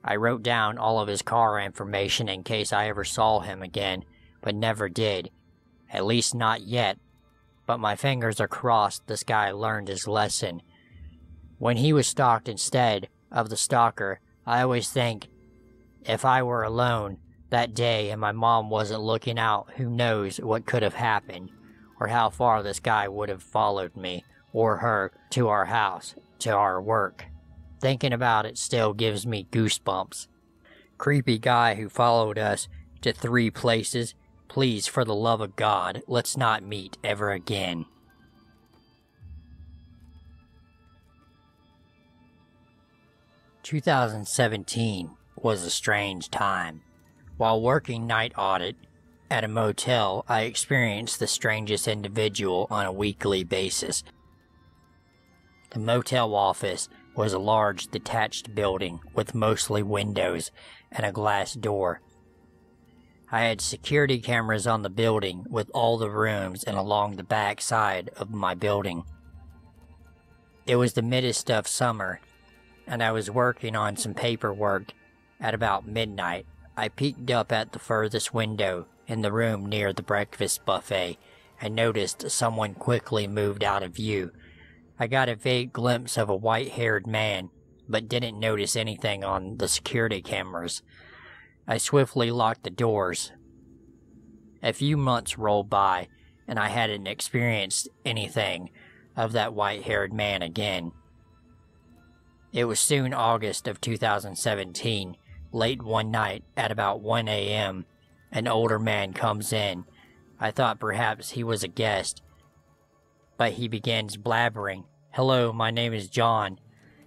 I wrote down all of his car information in case I ever saw him again, but never did. At least not yet. But my fingers are crossed this guy learned his lesson. When he was stalked instead of the stalker, I always think, if I were alone that day and my mom wasn't looking out, who knows what could have happened, or how far this guy would have followed me or her to our house, to our work. Thinking about it still gives me goosebumps. Creepy guy who followed us to three places. Please, for the love of God, let's not meet ever again. two thousand seventeen was a strange time. While working night audit at a motel, I experienced the strangest individual on a weekly basis. The motel office was a large detached building with mostly windows and a glass door. I had security cameras on the building with all the rooms and along the back side of my building. It was the midst of summer, and I was working on some paperwork at about midnight. I peeked up at the furthest window in the room near the breakfast buffet and noticed someone quickly moved out of view. I got a vague glimpse of a white-haired man, but didn't notice anything on the security cameras. I swiftly locked the doors. A few months rolled by, and I hadn't experienced anything of that white-haired man again. It was soon August of two thousand seventeen. Late one night, at about one A M, an older man comes in. I thought perhaps he was a guest, but he begins blabbering. "Hello, my name is John.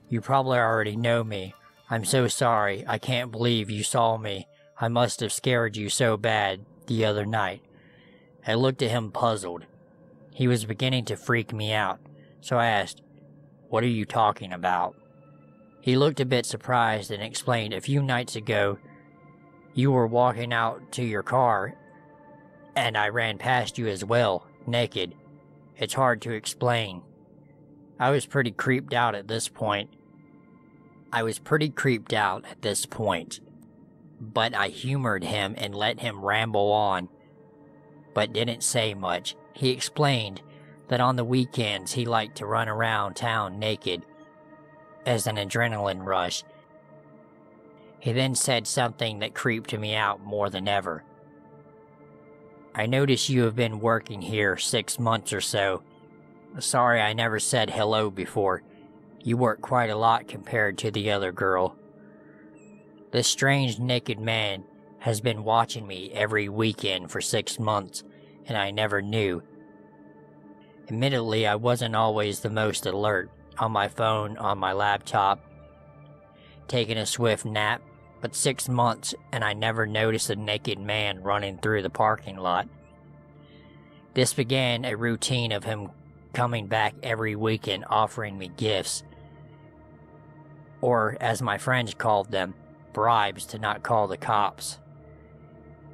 You probably already know me. I'm so sorry. I can't believe you saw me. I must have scared you so bad the other night. I looked at him puzzled. He was beginning to freak me out, so I asked, "What are you talking about?" He looked a bit surprised and explained, "A few nights ago, you were walking out to your car, and I ran past you as well, naked. It's hard to explain." I was pretty creeped out at this point. I was pretty creeped out at this point, but I humored him and let him ramble on, but didn't say much. He explained that on the weekends he liked to run around town naked as an adrenaline rush. He then said something that creeped me out more than ever. "I notice you have been working here six months or so. Sorry I never said hello before. You work quite a lot compared to the other girl. This strange naked man has been watching me every weekend for six months, and I never knew. Admittedly, I wasn't always the most alert, on my phone, on my laptop, taking a swift nap, but six months and I never noticed a naked man running through the parking lot. This began a routine of him coming back every weekend offering me gifts, or as my friends called them, bribes to not call the cops.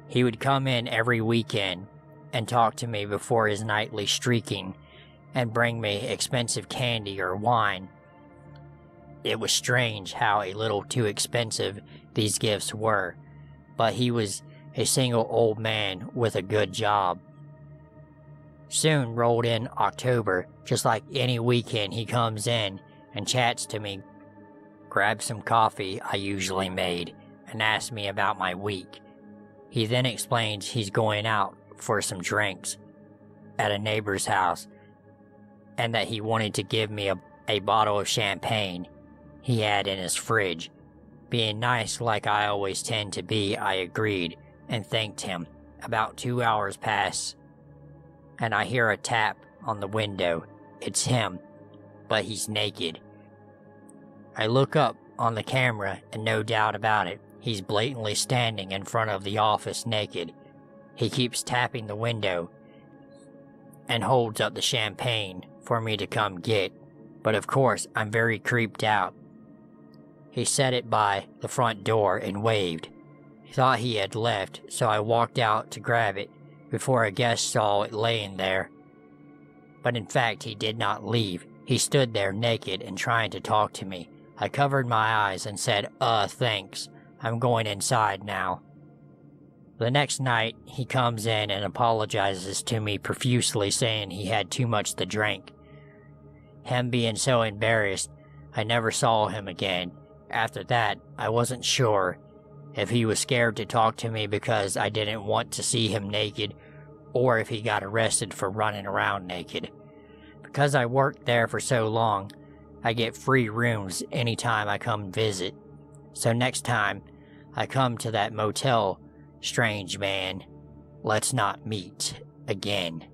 He would come in every weekend and talk to me before his nightly streaking and bring me expensive candy or wine. It was strange how a little too expensive these gifts were, but he was a single old man with a good job. Soon rolled in October, just like any weekend he comes in and chats to me, grabs some coffee I usually made, and asks me about my week. He then explains he's going out for some drinks at a neighbor's house, and that he wanted to give me a, a bottle of champagne he had in his fridge. Being nice like I always tend to be, I agreed and thanked him. About two hours pass, and I hear a tap on the window. It's him, but he's naked. I look up on the camera, and no doubt about it, he's blatantly standing in front of the office naked. He keeps tapping the window and holds up the champagne for me to come get, but of course I'm very creeped out. He set it by the front door and waved. He thought he had left, so I walked out to grab it before a guest saw it laying there. But in fact, he did not leave. He stood there naked and trying to talk to me. I covered my eyes and said, uh, thanks. I'm going inside now." The next night, he comes in and apologizes to me profusely, saying he had too much to drink. Him being so embarrassed, I never saw him again. After that, I wasn't sure if he was scared to talk to me because I didn't want to see him naked, or if he got arrested for running around naked. Because I worked there for so long, I get free rooms anytime I come visit. So next time I come to that motel, strange man, let's not meet again.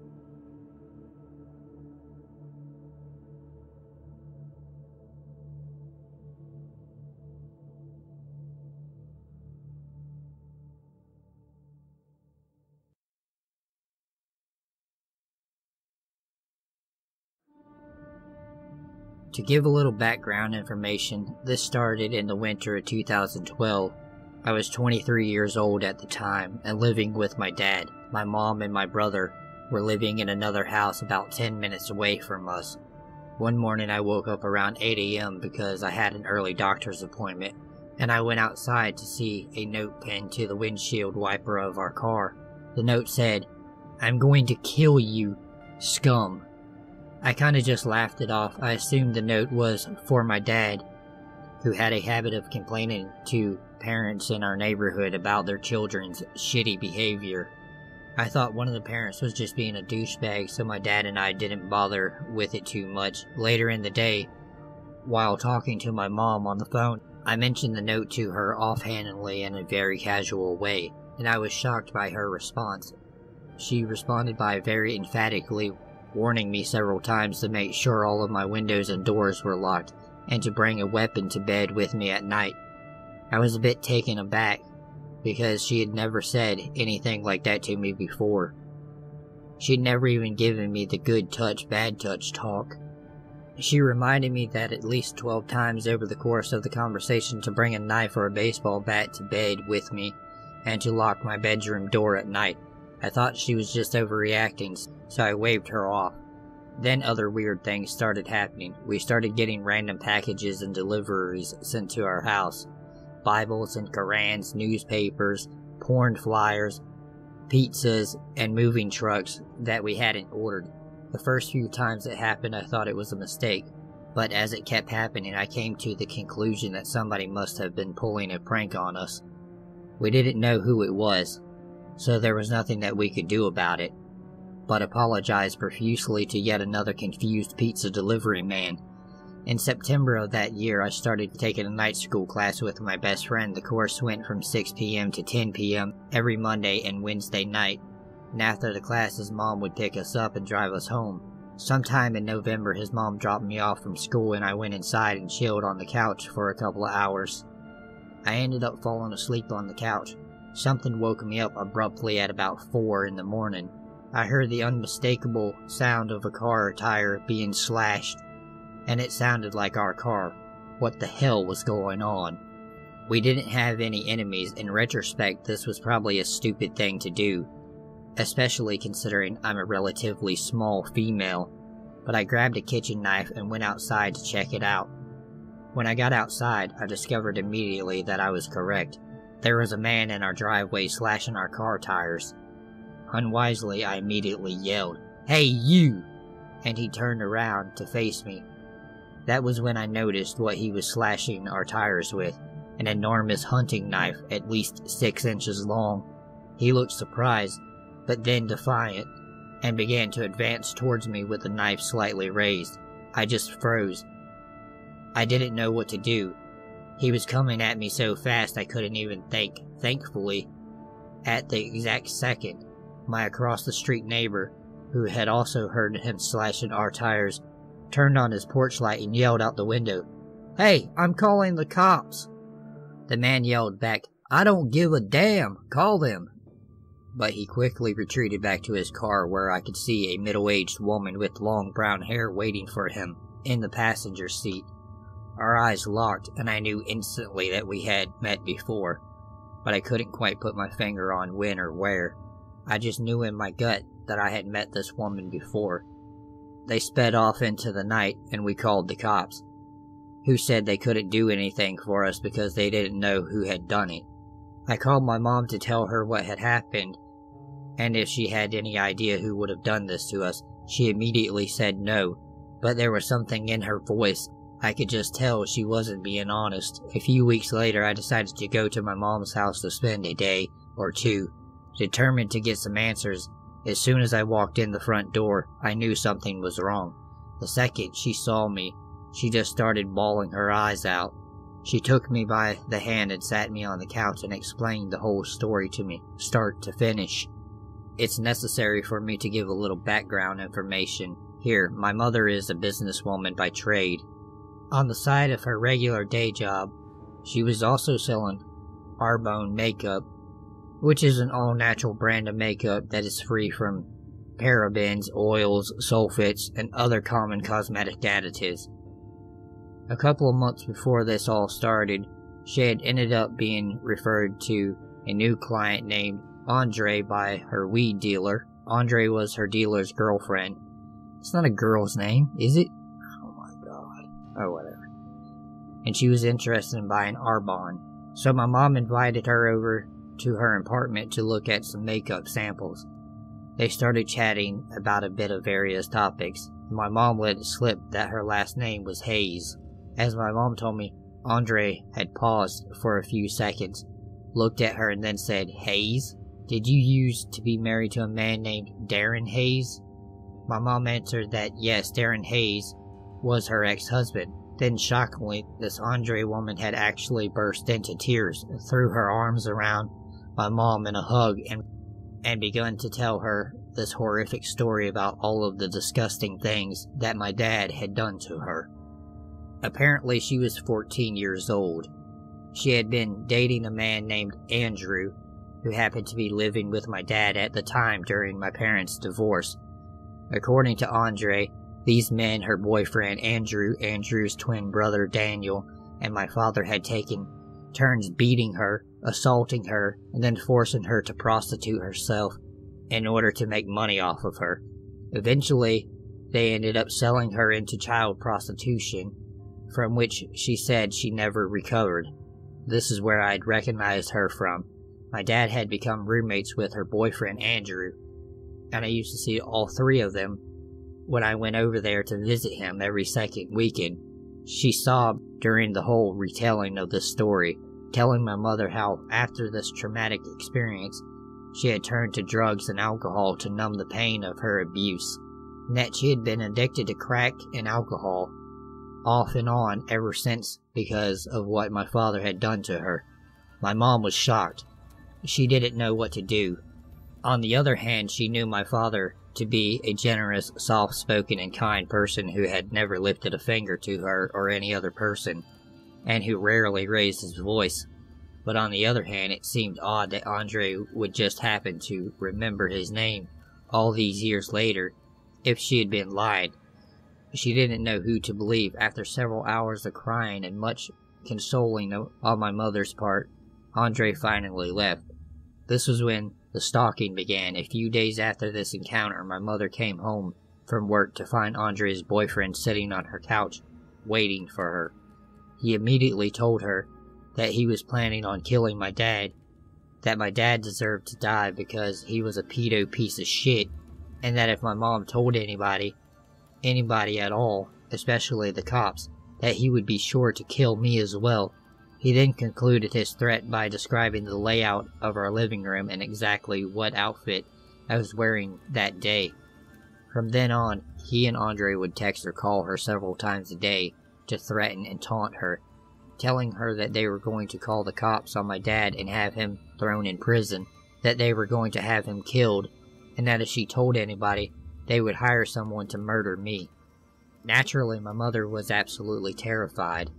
To give a little background information, this started in the winter of two thousand twelve. I was twenty-three years old at the time and living with my dad. My mom and my brother were living in another house about ten minutes away from us. One morning I woke up around eight a m because I had an early doctor's appointment, and I went outside to see a note pinned to the windshield wiper of our car. The note said, "I'm going to kill you, scum." I kinda just laughed it off. I assumed the note was for my dad, who had a habit of complaining to parents in our neighborhood about their children's shitty behavior. I thought one of the parents was just being a douchebag, so my dad and I didn't bother with it too much. Later in the day, while talking to my mom on the phone, I mentioned the note to her offhandedly in a very casual way, and I was shocked by her response. She responded by very emphatically warning me several times to make sure all of my windows and doors were locked, and to bring a weapon to bed with me at night I was a bit taken aback because she had never said anything like that to me before. She'd never even given me the good touch, bad touch talk. She reminded me that at least twelve times over the course of the conversation to bring a knife or a baseball bat to bed with me and to lock my bedroom door at night. I thought she was just overreacting, so I waved her off. Then other weird things started happening. We started getting random packages and deliveries sent to our house. Bibles and Korans, newspapers, porn flyers, pizzas, and moving trucks that we hadn't ordered. The first few times it happened, I thought it was a mistake, but as it kept happening, I came to the conclusion that somebody must have been pulling a prank on us. We didn't know who it was, so there was nothing that we could do about it, but apologized profusely to yet another confused pizza delivery man. In September of that year, I started taking a night school class with my best friend. The course went from six p m to ten p m every Monday and Wednesday night. And after the class, his mom would pick us up and drive us home. Sometime in November, his mom dropped me off from school and I went inside and chilled on the couch for a couple of hours. I ended up falling asleep on the couch. Something woke me up abruptly at about four in the morning. I heard the unmistakable sound of a car tire being slashed, and it sounded like our car. What the hell was going on? We didn't have any enemies. In retrospect, this was probably a stupid thing to do, especially considering I'm a relatively small female, but I grabbed a kitchen knife and went outside to check it out. When I got outside, I discovered immediately that I was correct. There was a man in our driveway slashing our car tires. Unwisely, I immediately yelled, "Hey, you!" and he turned around to face me. That was when I noticed what he was slashing our tires with, an enormous hunting knife at least six inches long. He looked surprised, but then defiant, and began to advance towards me with the knife slightly raised. I just froze. I didn't know what to do. He was coming at me so fast I couldn't even think. Thankfully, at the exact second, my across-the-street neighbor, who had also heard him slashing our tires, turned on his porch light and yelled out the window, "Hey, I'm calling the cops!" The man yelled back, "I don't give a damn, call them!" But he quickly retreated back to his car, where I could see a middle-aged woman with long brown hair waiting for him in the passenger seat. Our eyes locked, and I knew instantly that we had met before, but I couldn't quite put my finger on when or where. I just knew in my gut that I had met this woman before. They sped off into the night, and we called the cops, who said they couldn't do anything for us because they didn't know who had done it. I called my mom to tell her what had happened, and if she had any idea who would have done this to us. She immediately said no, but there was something in her voice. I could just tell she wasn't being honest. A few weeks later, I decided to go to my mom's house to spend a day or two, determined to get some answers. As soon as I walked in the front door, I knew something was wrong. The second she saw me, she just started bawling her eyes out. She took me by the hand and sat me on the couch and explained the whole story to me, start to finish. It's necessary for me to give a little background information here. My mother is a businesswoman by trade. On the side of her regular day job, she was also selling Arbonne makeup, which is an all-natural brand of makeup that is free from parabens, oils, sulfates, and other common cosmetic additives. A couple of months before this all started, she had ended up being referred to a new client named Andre by her weed dealer. Andre was her dealer's girlfriend. It's not a girl's name, is it? Oh my god. Oh, whatever. And she was interested in buying Arbonne. So my mom invited her over to her apartment to look at some makeup samples. They started chatting about a bit of various topics. My mom let it slip that her last name was Hayes. As my mom told me, Andre had paused for a few seconds, looked at her, and then said, "Hayes? Did you used to be married to a man named Darren Hayes?" My mom answered that yes, Darren Hayes was her ex-husband. Then shockingly, this Andre woman had actually burst into tears, threw her arms around my mom in a hug, and, and begun to tell her this horrific story about all of the disgusting things that my dad had done to her. Apparently she was fourteen years old. She had been dating a man named Andrew, who happened to be living with my dad at the time during my parents' divorce. According to Andre, these men, her boyfriend Andrew, Andrew's twin brother Daniel, and my father had taken turns beating her, assaulting her, and then forcing her to prostitute herself in order to make money off of her. Eventually, they ended up selling her into child prostitution, from which she said she never recovered. This is where I'd recognized her from. My dad had become roommates with her boyfriend Andrew, and I used to see all three of them when I went over there to visit him every second weekend. She sobbed during the whole retelling of this story, telling my mother how after this traumatic experience, she had turned to drugs and alcohol to numb the pain of her abuse, and that she had been addicted to crack and alcohol off and on ever since because of what my father had done to her. My mom was shocked. She didn't know what to do. On the other hand, she knew my father to be a generous, soft-spoken, and kind person who had never lifted a finger to her or any other person, and who rarely raised his voice. But on the other hand, it seemed odd that Andre would just happen to remember his name all these years later if she had been lied. She didn't know who to believe. After several hours of crying and much consoling on my mother's part, Andre finally left. This was when the stalking began. A few days after this encounter, my mother came home from work to find Andre's boyfriend sitting on her couch, waiting for her. He immediately told her that he was planning on killing my dad, that my dad deserved to die because he was a pedo piece of shit, and that if my mom told anybody, anybody at all, especially the cops, that he would be sure to kill me as well. He then concluded his threat by describing the layout of our living room and exactly what outfit I was wearing that day. From then on, he and Andre would text or call her several times a day to threaten and taunt her, telling her that they were going to call the cops on my dad and have him thrown in prison, that they were going to have him killed, and that if she told anybody, they would hire someone to murder me. Naturally, my mother was absolutely terrified.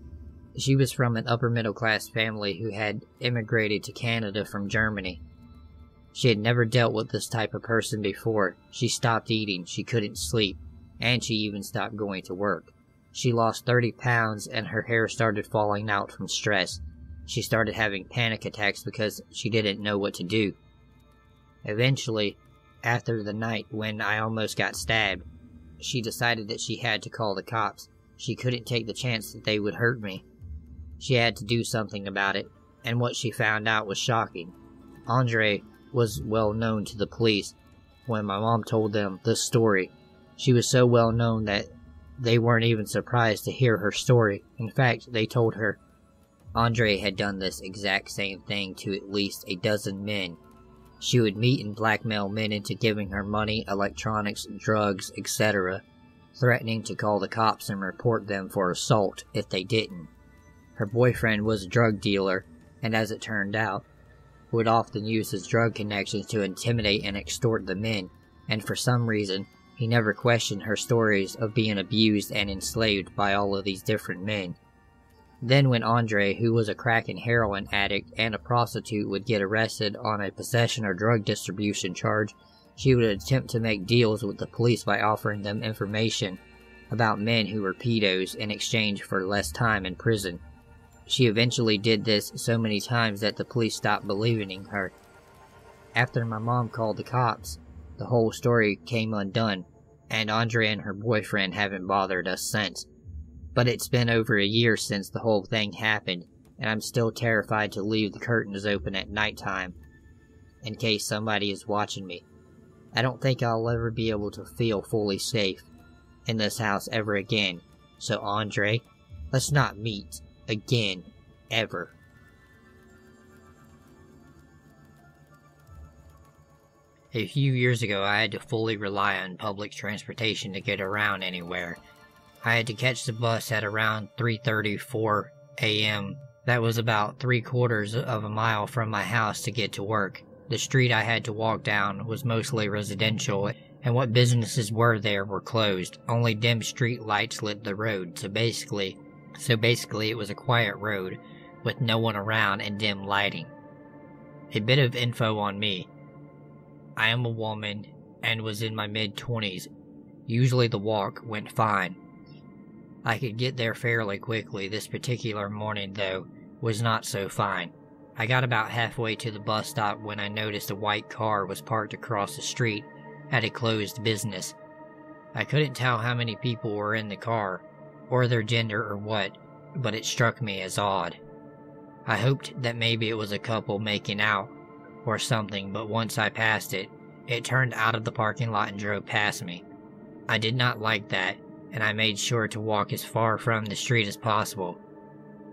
She was from an upper-middle-class family who had immigrated to Canada from Germany. She had never dealt with this type of person before. She stopped eating, she couldn't sleep, and she even stopped going to work. She lost thirty pounds and her hair started falling out from stress. She started having panic attacks because she didn't know what to do. Eventually, after the night when I almost got stabbed, she decided that she had to call the cops. She couldn't take the chance that they would hurt me. She had to do something about it, and what she found out was shocking. Andre was well known to the police. When my mom told them this story, she was so well known that they weren't even surprised to hear her story. In fact, they told her Andre had done this exact same thing to at least a dozen men. She would meet and blackmail men into giving her money, electronics, drugs, et cetera, threatening to call the cops and report them for assault if they didn't. Her boyfriend was a drug dealer, and as it turned out, would often use his drug connections to intimidate and extort the men, and for some reason, he never questioned her stories of being abused and enslaved by all of these different men. Then when Andre, who was a crack and heroin addict and a prostitute, would get arrested on a possession or drug distribution charge, she would attempt to make deals with the police by offering them information about men who were pedos in exchange for less time in prison. She eventually did this so many times that the police stopped believing in her. After my mom called the cops, the whole story came undone, and Andre and her boyfriend haven't bothered us since. But it's been over a year since the whole thing happened, and I'm still terrified to leave the curtains open at nighttime in case somebody is watching me. I don't think I'll ever be able to feel fully safe in this house ever again. So Andre, let's not meet again, ever. A few years ago, I had to fully rely on public transportation to get around anywhere. I had to catch the bus at around three thirty, four a m That was about three quarters of a mile from my house to get to work. The street I had to walk down was mostly residential, and what businesses were there were closed. Only dim street lights lit the road, so basically, so basically it was a quiet road. with no one around and dim lighting. A bit of info on me. I am a woman and was in my mid-twenties. Usually the walk went fine. I could get there fairly quickly. This particular morning, though, was not so fine. I got about halfway to the bus stop when I noticed a white car was parked across the street at a closed business. I couldn't tell how many people were in the car, or their gender or what, but it struck me as odd. I hoped that maybe it was a couple making out or something, but once I passed it, it turned out of the parking lot and drove past me. I did not like that, and I made sure to walk as far from the street as possible.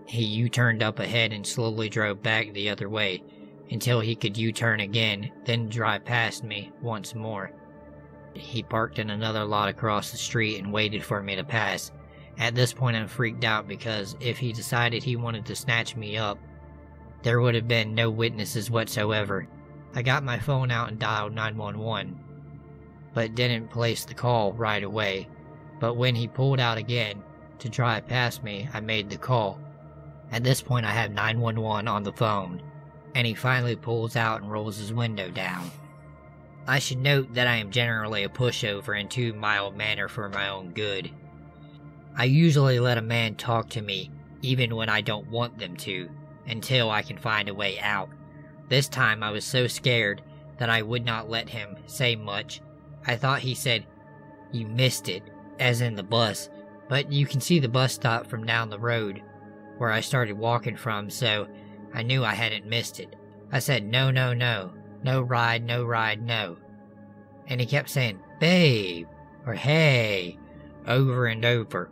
He U-turned up ahead and slowly drove back the other way until he could U-turn again, then drive past me once more. He parked in another lot across the street and waited for me to pass. At this point I'm freaked out because if he decided he wanted to snatch me up, there would have been no witnesses whatsoever. I got my phone out and dialed nine one one, but didn't place the call right away. But when he pulled out again to drive past me, I made the call. At this point I have nine one one on the phone, and he finally pulls out and rolls his window down. I should note that I am generally a pushover and too mild-mannered for my own good. I usually let a man talk to me, even when I don't want them to, until I can find a way out. This time I was so scared that I would not let him say much. I thought he said, "You missed it," as in the bus, but you can see the bus stop from down the road where I started walking from, so I knew I hadn't missed it. I said, "No, no, no. No ride, no ride, no." And he kept saying, "Babe," or "Hey," over and over.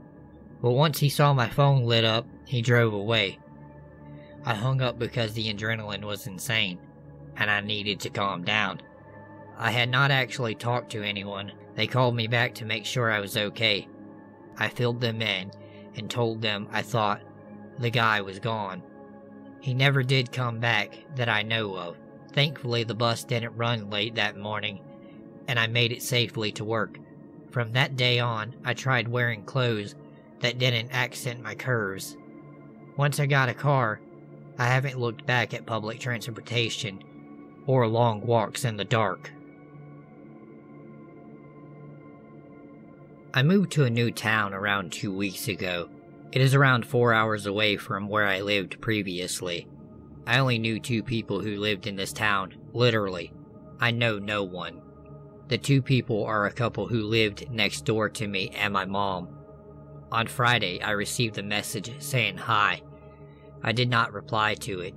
But once he saw my phone lit up, he drove away. I hung up because the adrenaline was insane, and I needed to calm down. I had not actually talked to anyone. They called me back to make sure I was okay. I filled them in and told them I thought the guy was gone. He never did come back that I know of. Thankfully, the bus didn't run late that morning, and I made it safely to work. From that day on, I tried wearing clothes that didn't accent my curves. Once I got a car, I haven't looked back at public transportation or long walks in the dark. I moved to a new town around two weeks ago. It is around four hours away from where I lived previously. I only knew two people who lived in this town, literally. I know no one. The two people are a couple who lived next door to me and my mom. On Friday, I received a message saying hi. I did not reply to it.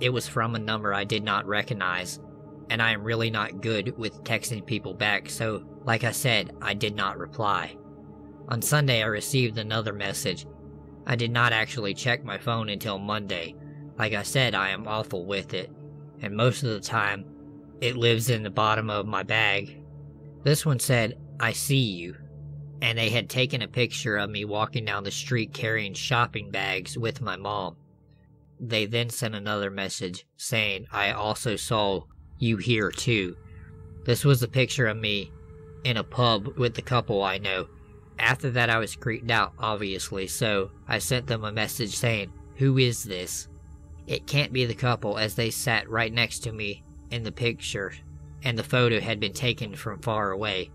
It was from a number I did not recognize, and I am really not good with texting people back, so like I said, I did not reply. On Sunday, I received another message. I did not actually check my phone until Monday. Like I said, I am awful with it, and most of the time, it lives in the bottom of my bag. This one said, "I see you," and they had taken a picture of me walking down the street carrying shopping bags with my mom. They then sent another message saying, "I also saw you here too." This was a picture of me in a pub with the couple I know. After that, I was creeped out, obviously, so I sent them a message saying, "Who is this?" It can't be the couple, as they sat right next to me in the picture, and the photo had been taken from far away.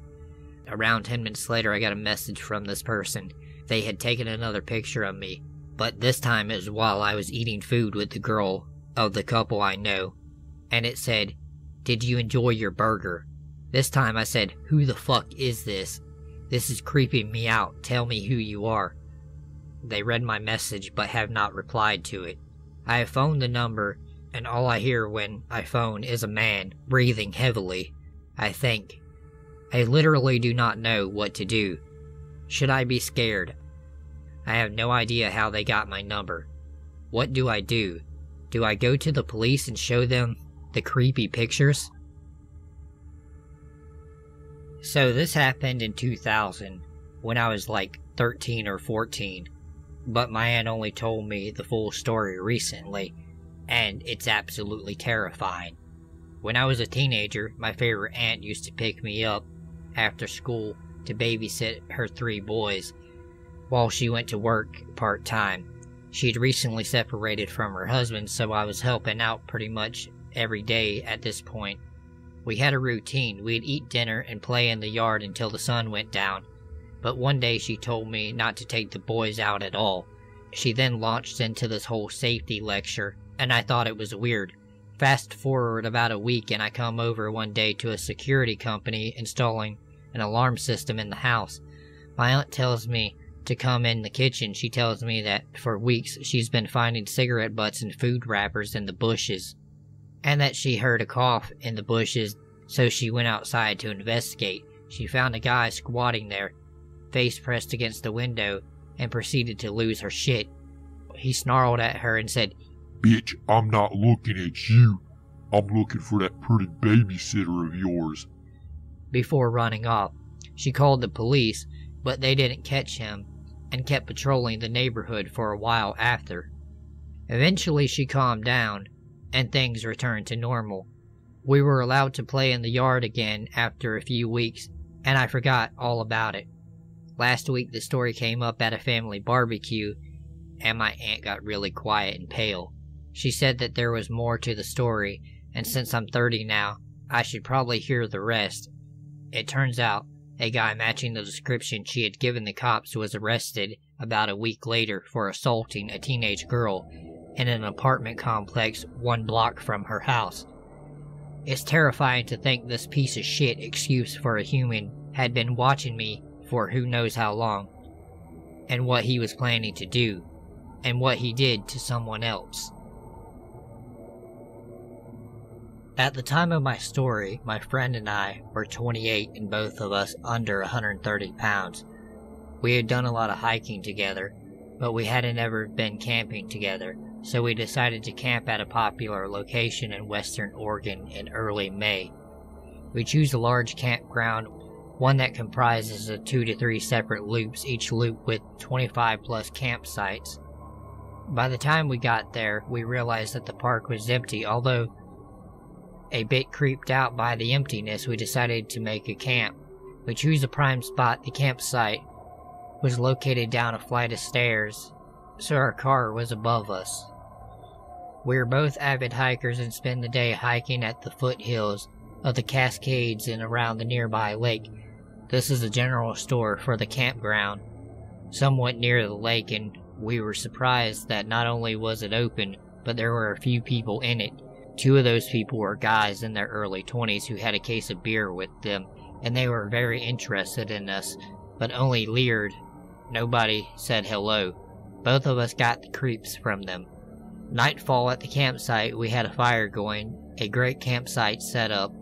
Around ten minutes later, I got a message from this person. They had taken another picture of me, but this time it was while I was eating food with the girl of the couple I know, and it said, "Did you enjoy your burger?" This time I said, "Who the fuck is this? This is creeping me out. Tell me who you are." They read my message but have not replied to it. I have phoned the number, and all I hear when I phone is a man breathing heavily, I think. I literally do not know what to do. Should I be scared? I have no idea how they got my number. What do I do? Do I go to the police and show them the creepy pictures? So this happened in two thousand, when I was like thirteen or fourteen. But my aunt only told me the full story recently, and it's absolutely terrifying. When I was a teenager, my favorite aunt used to pick me up after school to babysit her three boys while she went to work part-time. She'd recently separated from her husband, so I was helping out pretty much every day at this point. We had a routine. We'd eat dinner and play in the yard until the sun went down. But one day she told me not to take the boys out at all. She then launched into this whole safety lecture, and I thought it was weird. Fast forward about a week and I come over one day to a security company installing an alarm system in the house. My aunt tells me to come in the kitchen. She tells me that for weeks she's been finding cigarette butts and food wrappers in the bushes, and that she heard a cough in the bushes, so she went outside to investigate. She found a guy squatting there, face pressed against the window, and proceeded to lose her shit. He snarled at her and said, "Bitch, I'm not looking at you. I'm looking for that pretty babysitter of yours," before running off. She called the police, but they didn't catch him and kept patrolling the neighborhood for a while after. Eventually she calmed down and things returned to normal. We were allowed to play in the yard again after a few weeks, and I forgot all about it. Last week the story came up at a family barbecue, and my aunt got really quiet and pale. She said that there was more to the story, and since I'm thirty now, I should probably hear the rest. It turns out a guy matching the description she had given the cops was arrested about a week later for assaulting a teenage girl in an apartment complex one block from her house. It's terrifying to think this piece of shit excuse for a human had been watching me for who knows how long, and what he was planning to do, and what he did to someone else. At the time of my story, my friend and I were twenty-eight and both of us under one hundred thirty pounds. We had done a lot of hiking together, but we hadn't ever been camping together, so we decided to camp at a popular location in Western Oregon in early May. We choose a large campground, one that comprises of two to three separate loops, each loop with twenty-five plus campsites. By the time we got there, we realized that the park was empty, although a bit creeped out by the emptiness, we decided to make a camp. We chose a prime spot. The campsite was located down a flight of stairs, so our car was above us. We were both avid hikers and spent the day hiking at the foothills of the Cascades and around the nearby lake. This is a general store for the campground, somewhat near the lake, and we were surprised that not only was it open, but there were a few people in it. Two of those people were guys in their early twenties who had a case of beer with them, and they were very interested in us, but only leered. Nobody said hello. Both of us got the creeps from them. Nightfall at the campsite, we had a fire going, a great campsite set up,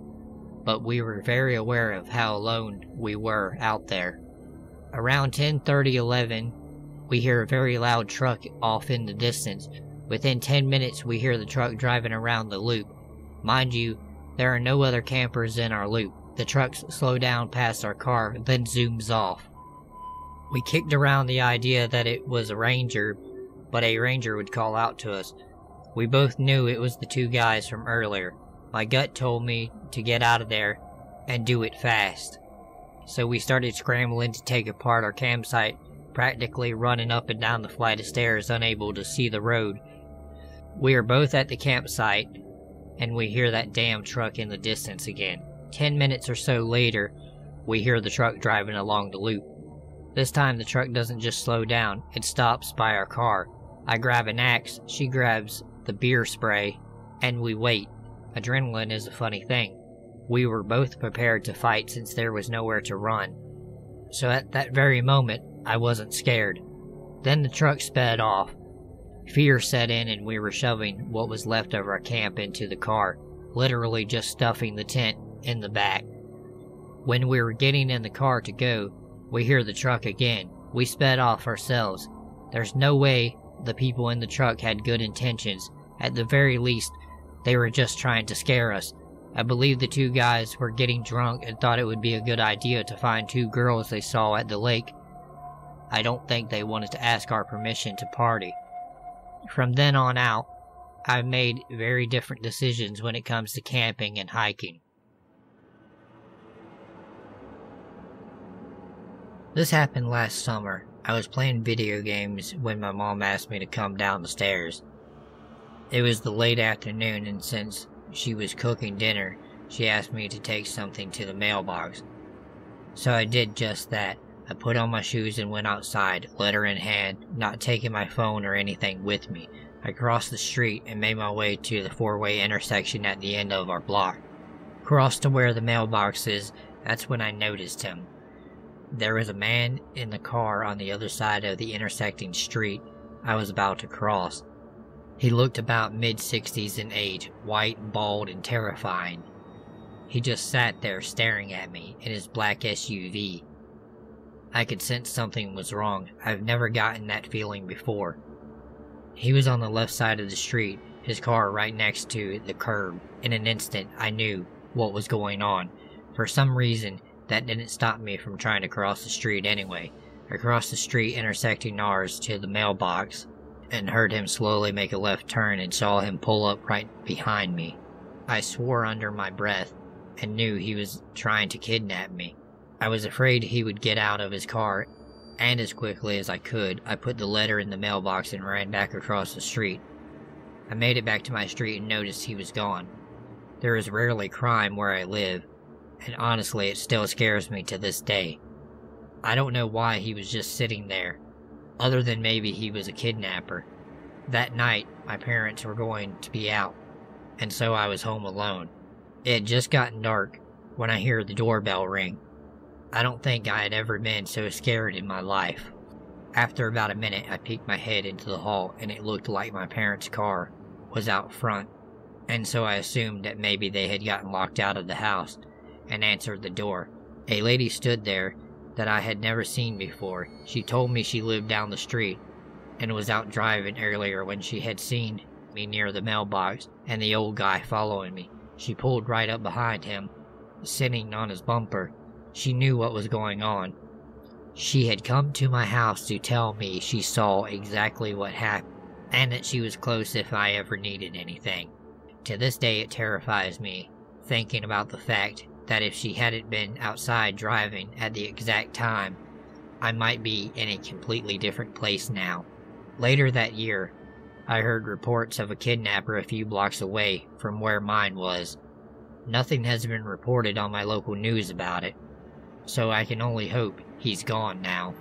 but we were very aware of how alone we were out there. Around ten thirty, eleven, we hear a very loud truck off in the distance. Within ten minutes, we hear the truck driving around the loop. Mind you, there are no other campers in our loop. The trucks slow down past our car, then zooms off. We kicked around the idea that it was a ranger, but a ranger would call out to us. We both knew it was the two guys from earlier. My gut told me to get out of there and do it fast. So we started scrambling to take apart our campsite, practically running up and down the flight of stairs, unable to see the road. We are both at the campsite, and we hear that damn truck in the distance again. Ten minutes or so later, we hear the truck driving along the loop. This time the truck doesn't just slow down, it stops by our car. I grab an axe, she grabs the beer spray, and we wait. Adrenaline is a funny thing. We were both prepared to fight since there was nowhere to run. So at that very moment, I wasn't scared. Then the truck sped off. Fear set in and we were shoving what was left of our camp into the car, literally just stuffing the tent in the back. When we were getting in the car to go, we hear the truck again. We sped off ourselves. There's no way the people in the truck had good intentions. At the very least, they were just trying to scare us. I believe the two guys were getting drunk and thought it would be a good idea to find two girls they saw at the lake. I don't think they wanted to ask our permission to party. From then on out, I've made very different decisions when it comes to camping and hiking. This happened last summer. I was playing video games when my mom asked me to come down the stairs. It was the late afternoon, and since she was cooking dinner, she asked me to take something to the mailbox. So I did just that. I put on my shoes and went outside, letter in hand, not taking my phone or anything with me. I crossed the street and made my way to the four-way intersection at the end of our block. Crossed to where the mailbox is, that's when I noticed him. There was a man in the car on the other side of the intersecting street I was about to cross. He looked about mid-sixties in age, white, bald, and terrifying. He just sat there staring at me in his black S U V. I could sense something was wrong. I've never gotten that feeling before. He was on the left side of the street, his car right next to the curb. In an instant, I knew what was going on. For some reason, that didn't stop me from trying to cross the street anyway. I crossed the street intersecting ours to the mailbox and heard him slowly make a left turn and saw him pull up right behind me. I swore under my breath and knew he was trying to kidnap me. I was afraid he would get out of his car, and as quickly as I could, I put the letter in the mailbox and ran back across the street. I made it back to my street and noticed he was gone. There is rarely crime where I live, and honestly, it still scares me to this day. I don't know why he was just sitting there, other than maybe he was a kidnapper. That night, my parents were going to be out, and so I was home alone. It had just gotten dark when I heard the doorbell ring. I don't think I had ever been so scared in my life. After about a minute, I peeked my head into the hall, and it looked like my parents' car was out front, and so I assumed that maybe they had gotten locked out of the house, and answered the door. A lady stood there that I had never seen before. She told me she lived down the street and was out driving earlier when she had seen me near the mailbox and the old guy following me. She pulled right up behind him, sitting on his bumper. She knew what was going on. She had come to my house to tell me she saw exactly what happened and that she was close if I ever needed anything. To this day, it terrifies me thinking about the fact that if she hadn't been outside driving at the exact time, I might be in a completely different place now. Later that year, I heard reports of a kidnapper a few blocks away from where mine was. Nothing has been reported on my local news about it, so I can only hope he's gone now.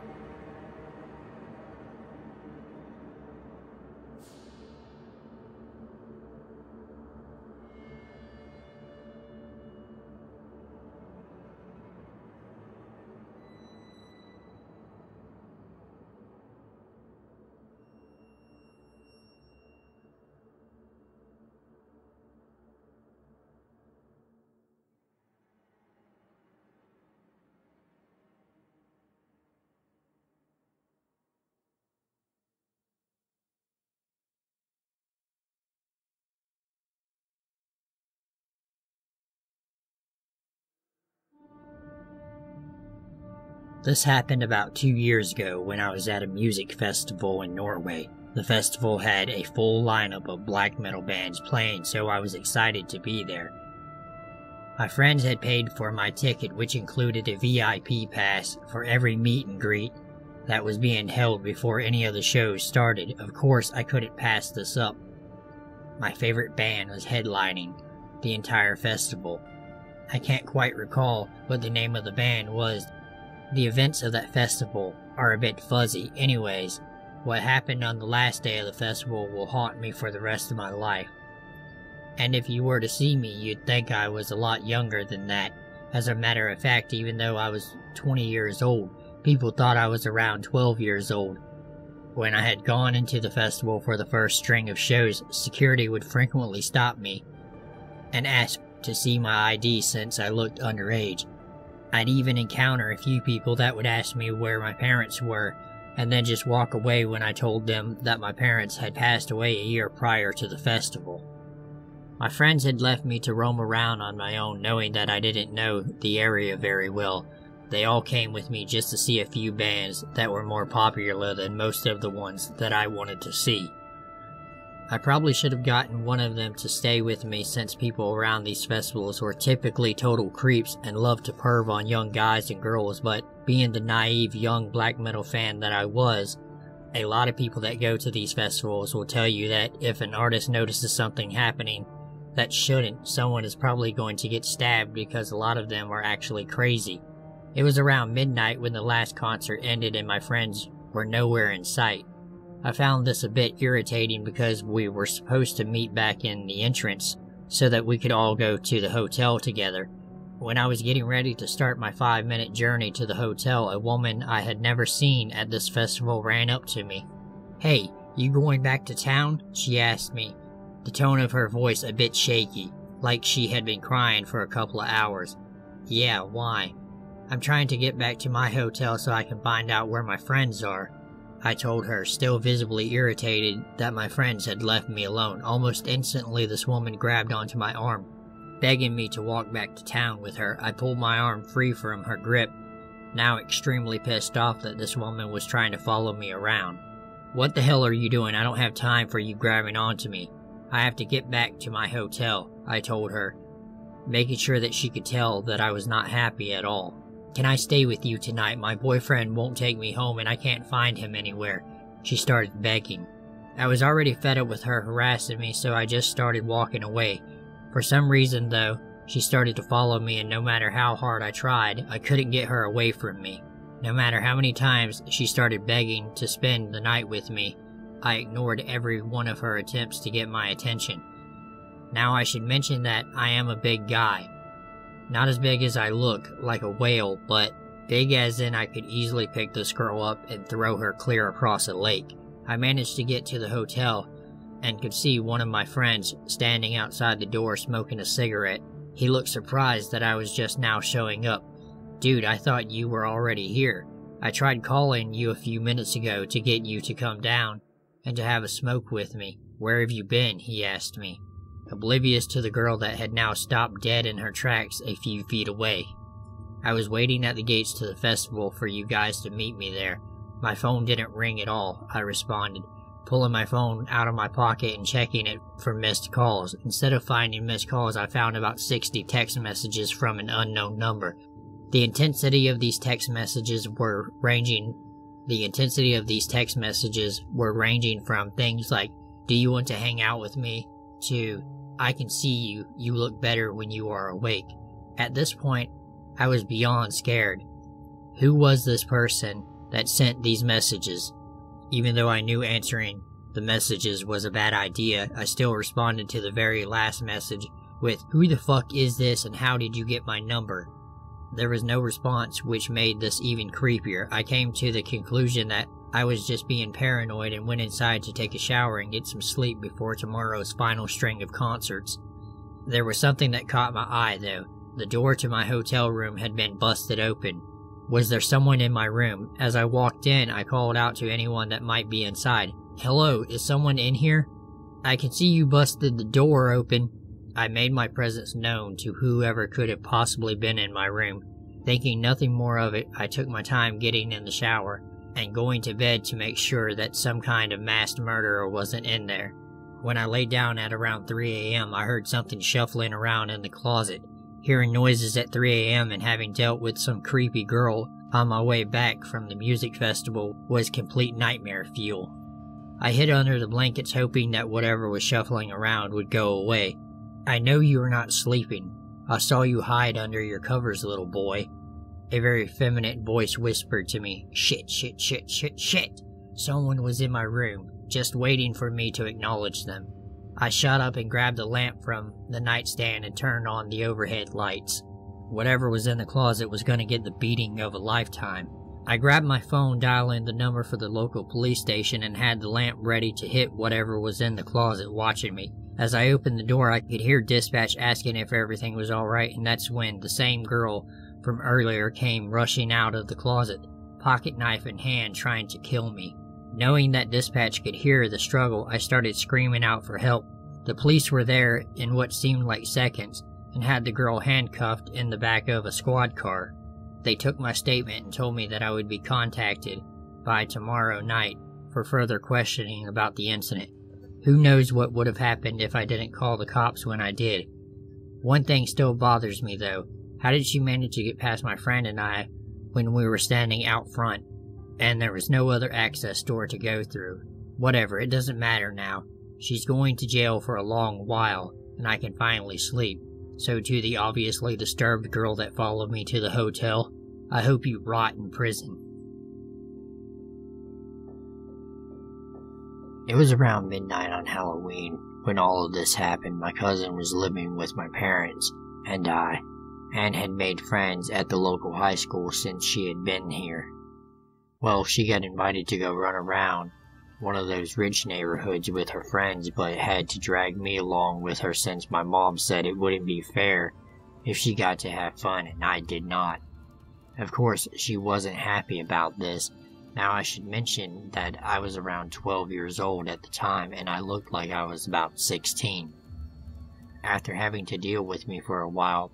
This happened about two years ago when I was at a music festival in Norway. The festival had a full lineup of black metal bands playing, so I was excited to be there. My friends had paid for my ticket, which included a V I P pass for every meet and greet that was being held before any of the shows started. Of course, I couldn't pass this up. My favorite band was headlining the entire festival. I can't quite recall what the name of the band was. The events of that festival are a bit fuzzy. Anyways, what happened on the last day of the festival will haunt me for the rest of my life. And if you were to see me, you'd think I was a lot younger than that. As a matter of fact, even though I was twenty years old, people thought I was around twelve years old. When I had gone into the festival for the first string of shows, security would frequently stop me and ask to see my I D since I looked underage. I'd even encounter a few people that would ask me where my parents were, and then just walk away when I told them that my parents had passed away a year prior to the festival. My friends had left me to roam around on my own, knowing that I didn't know the area very well. They all came with me just to see a few bands that were more popular than most of the ones that I wanted to see. I probably should have gotten one of them to stay with me since people around these festivals were typically total creeps and loved to perv on young guys and girls, but being the naive young black metal fan that I was, a lot of people that go to these festivals will tell you that if an artist notices something happening that shouldn't, someone is probably going to get stabbed because a lot of them are actually crazy. It was around midnight when the last concert ended and my friends were nowhere in sight. I found this a bit irritating because we were supposed to meet back in the entrance so that we could all go to the hotel together. When I was getting ready to start my five minute journey to the hotel, a woman I had never seen at this festival ran up to me. "Hey, you going back to town?" she asked me, the tone of her voice a bit shaky, like she had been crying for a couple of hours. "Yeah, why?" "I'm trying to get back to my hotel so I can find out where my friends are," I told her, still visibly irritated that my friends had left me alone. Almost instantly, this woman grabbed onto my arm, begging me to walk back to town with her. I pulled my arm free from her grip, now extremely pissed off that this woman was trying to follow me around. "What the hell are you doing? I don't have time for you grabbing onto me. I have to get back to my hotel," I told her, making sure that she could tell that I was not happy at all. "Can I stay with you tonight? My boyfriend won't take me home and I can't find him anywhere," she started begging. I was already fed up with her harassing me, so I just started walking away. For some reason though, she started to follow me, and no matter how hard I tried, I couldn't get her away from me. No matter how many times she started begging to spend the night with me, I ignored every one of her attempts to get my attention. Now I should mention that I am a big guy. Not as big as I look, like a whale, but big as in I could easily pick this girl up and throw her clear across a lake. I managed to get to the hotel and could see one of my friends standing outside the door smoking a cigarette. He looked surprised that I was just now showing up. "Dude, I thought you were already here. I tried calling you a few minutes ago to get you to come down and to have a smoke with me. Where have you been?" he asked me, oblivious to the girl that had now stopped dead in her tracks a few feet away. "I was waiting at the gates to the festival for you guys to meet me there. My phone didn't ring at all," I responded, pulling my phone out of my pocket and checking it for missed calls. Instead of finding missed calls, I found about sixty text messages from an unknown number. The intensity of these text messages were ranging The intensity of these text messages were ranging from things like, "Do you want to hang out with me?" to, "I can see you, you look better when you are awake." At this point, I was beyond scared. Who was this person that sent these messages? Even though I knew answering the messages was a bad idea, I still responded to the very last message with, "Who the fuck is this and how did you get my number?" There was no response, which made this even creepier. I came to the conclusion that I was just being paranoid and went inside to take a shower and get some sleep before tomorrow's final string of concerts. There was something that caught my eye though. The door to my hotel room had been busted open. Was there someone in my room? As I walked in, I called out to anyone that might be inside. "Hello, is someone in here? I can see you busted the door open." I made my presence known to whoever could have possibly been in my room. Thinking nothing more of it, I took my time getting in the shower and going to bed to make sure that some kind of masked murderer wasn't in there. When I lay down at around three A M, I heard something shuffling around in the closet. Hearing noises at three A M and having dealt with some creepy girl on my way back from the music festival was complete nightmare fuel. I hid under the blankets hoping that whatever was shuffling around would go away. "I know you are not sleeping. I saw you hide under your covers, little boy," a very feminine voice whispered to me. Shit, shit, shit, shit, shit. Someone was in my room, just waiting for me to acknowledge them. I shot up and grabbed the lamp from the nightstand and turned on the overhead lights. Whatever was in the closet was going to get the beating of a lifetime. I grabbed my phone, dialing the number for the local police station, and had the lamp ready to hit whatever was in the closet watching me. As I opened the door, I could hear dispatch asking if everything was alright, and that's when the same girl from earlier came rushing out of the closet, pocket knife in hand, trying to kill me. Knowing that dispatch could hear the struggle, I started screaming out for help. The police were there in what seemed like seconds, and had the girl handcuffed in the back of a squad car. They took my statement and told me that I would be contacted by tomorrow night for further questioning about the incident. Who knows what would have happened if I didn't call the cops when I did. One thing still bothers me though. How did she manage to get past my friend and I when we were standing out front, and there was no other access door to go through. Whatever, it doesn't matter now. She's going to jail for a long while, and I can finally sleep. So to the obviously disturbed girl that followed me to the hotel, I hope you rot in prison. It was around midnight on Halloween when all of this happened. My cousin was living with my parents and I, and had made friends at the local high school since she had been here. Well, she got invited to go run around one of those rich neighborhoods with her friends, but had to drag me along with her since my mom said it wouldn't be fair if she got to have fun and I did not. Of course, she wasn't happy about this. Now I should mention that I was around twelve years old at the time and I looked like I was about sixteen. After having to deal with me for a while,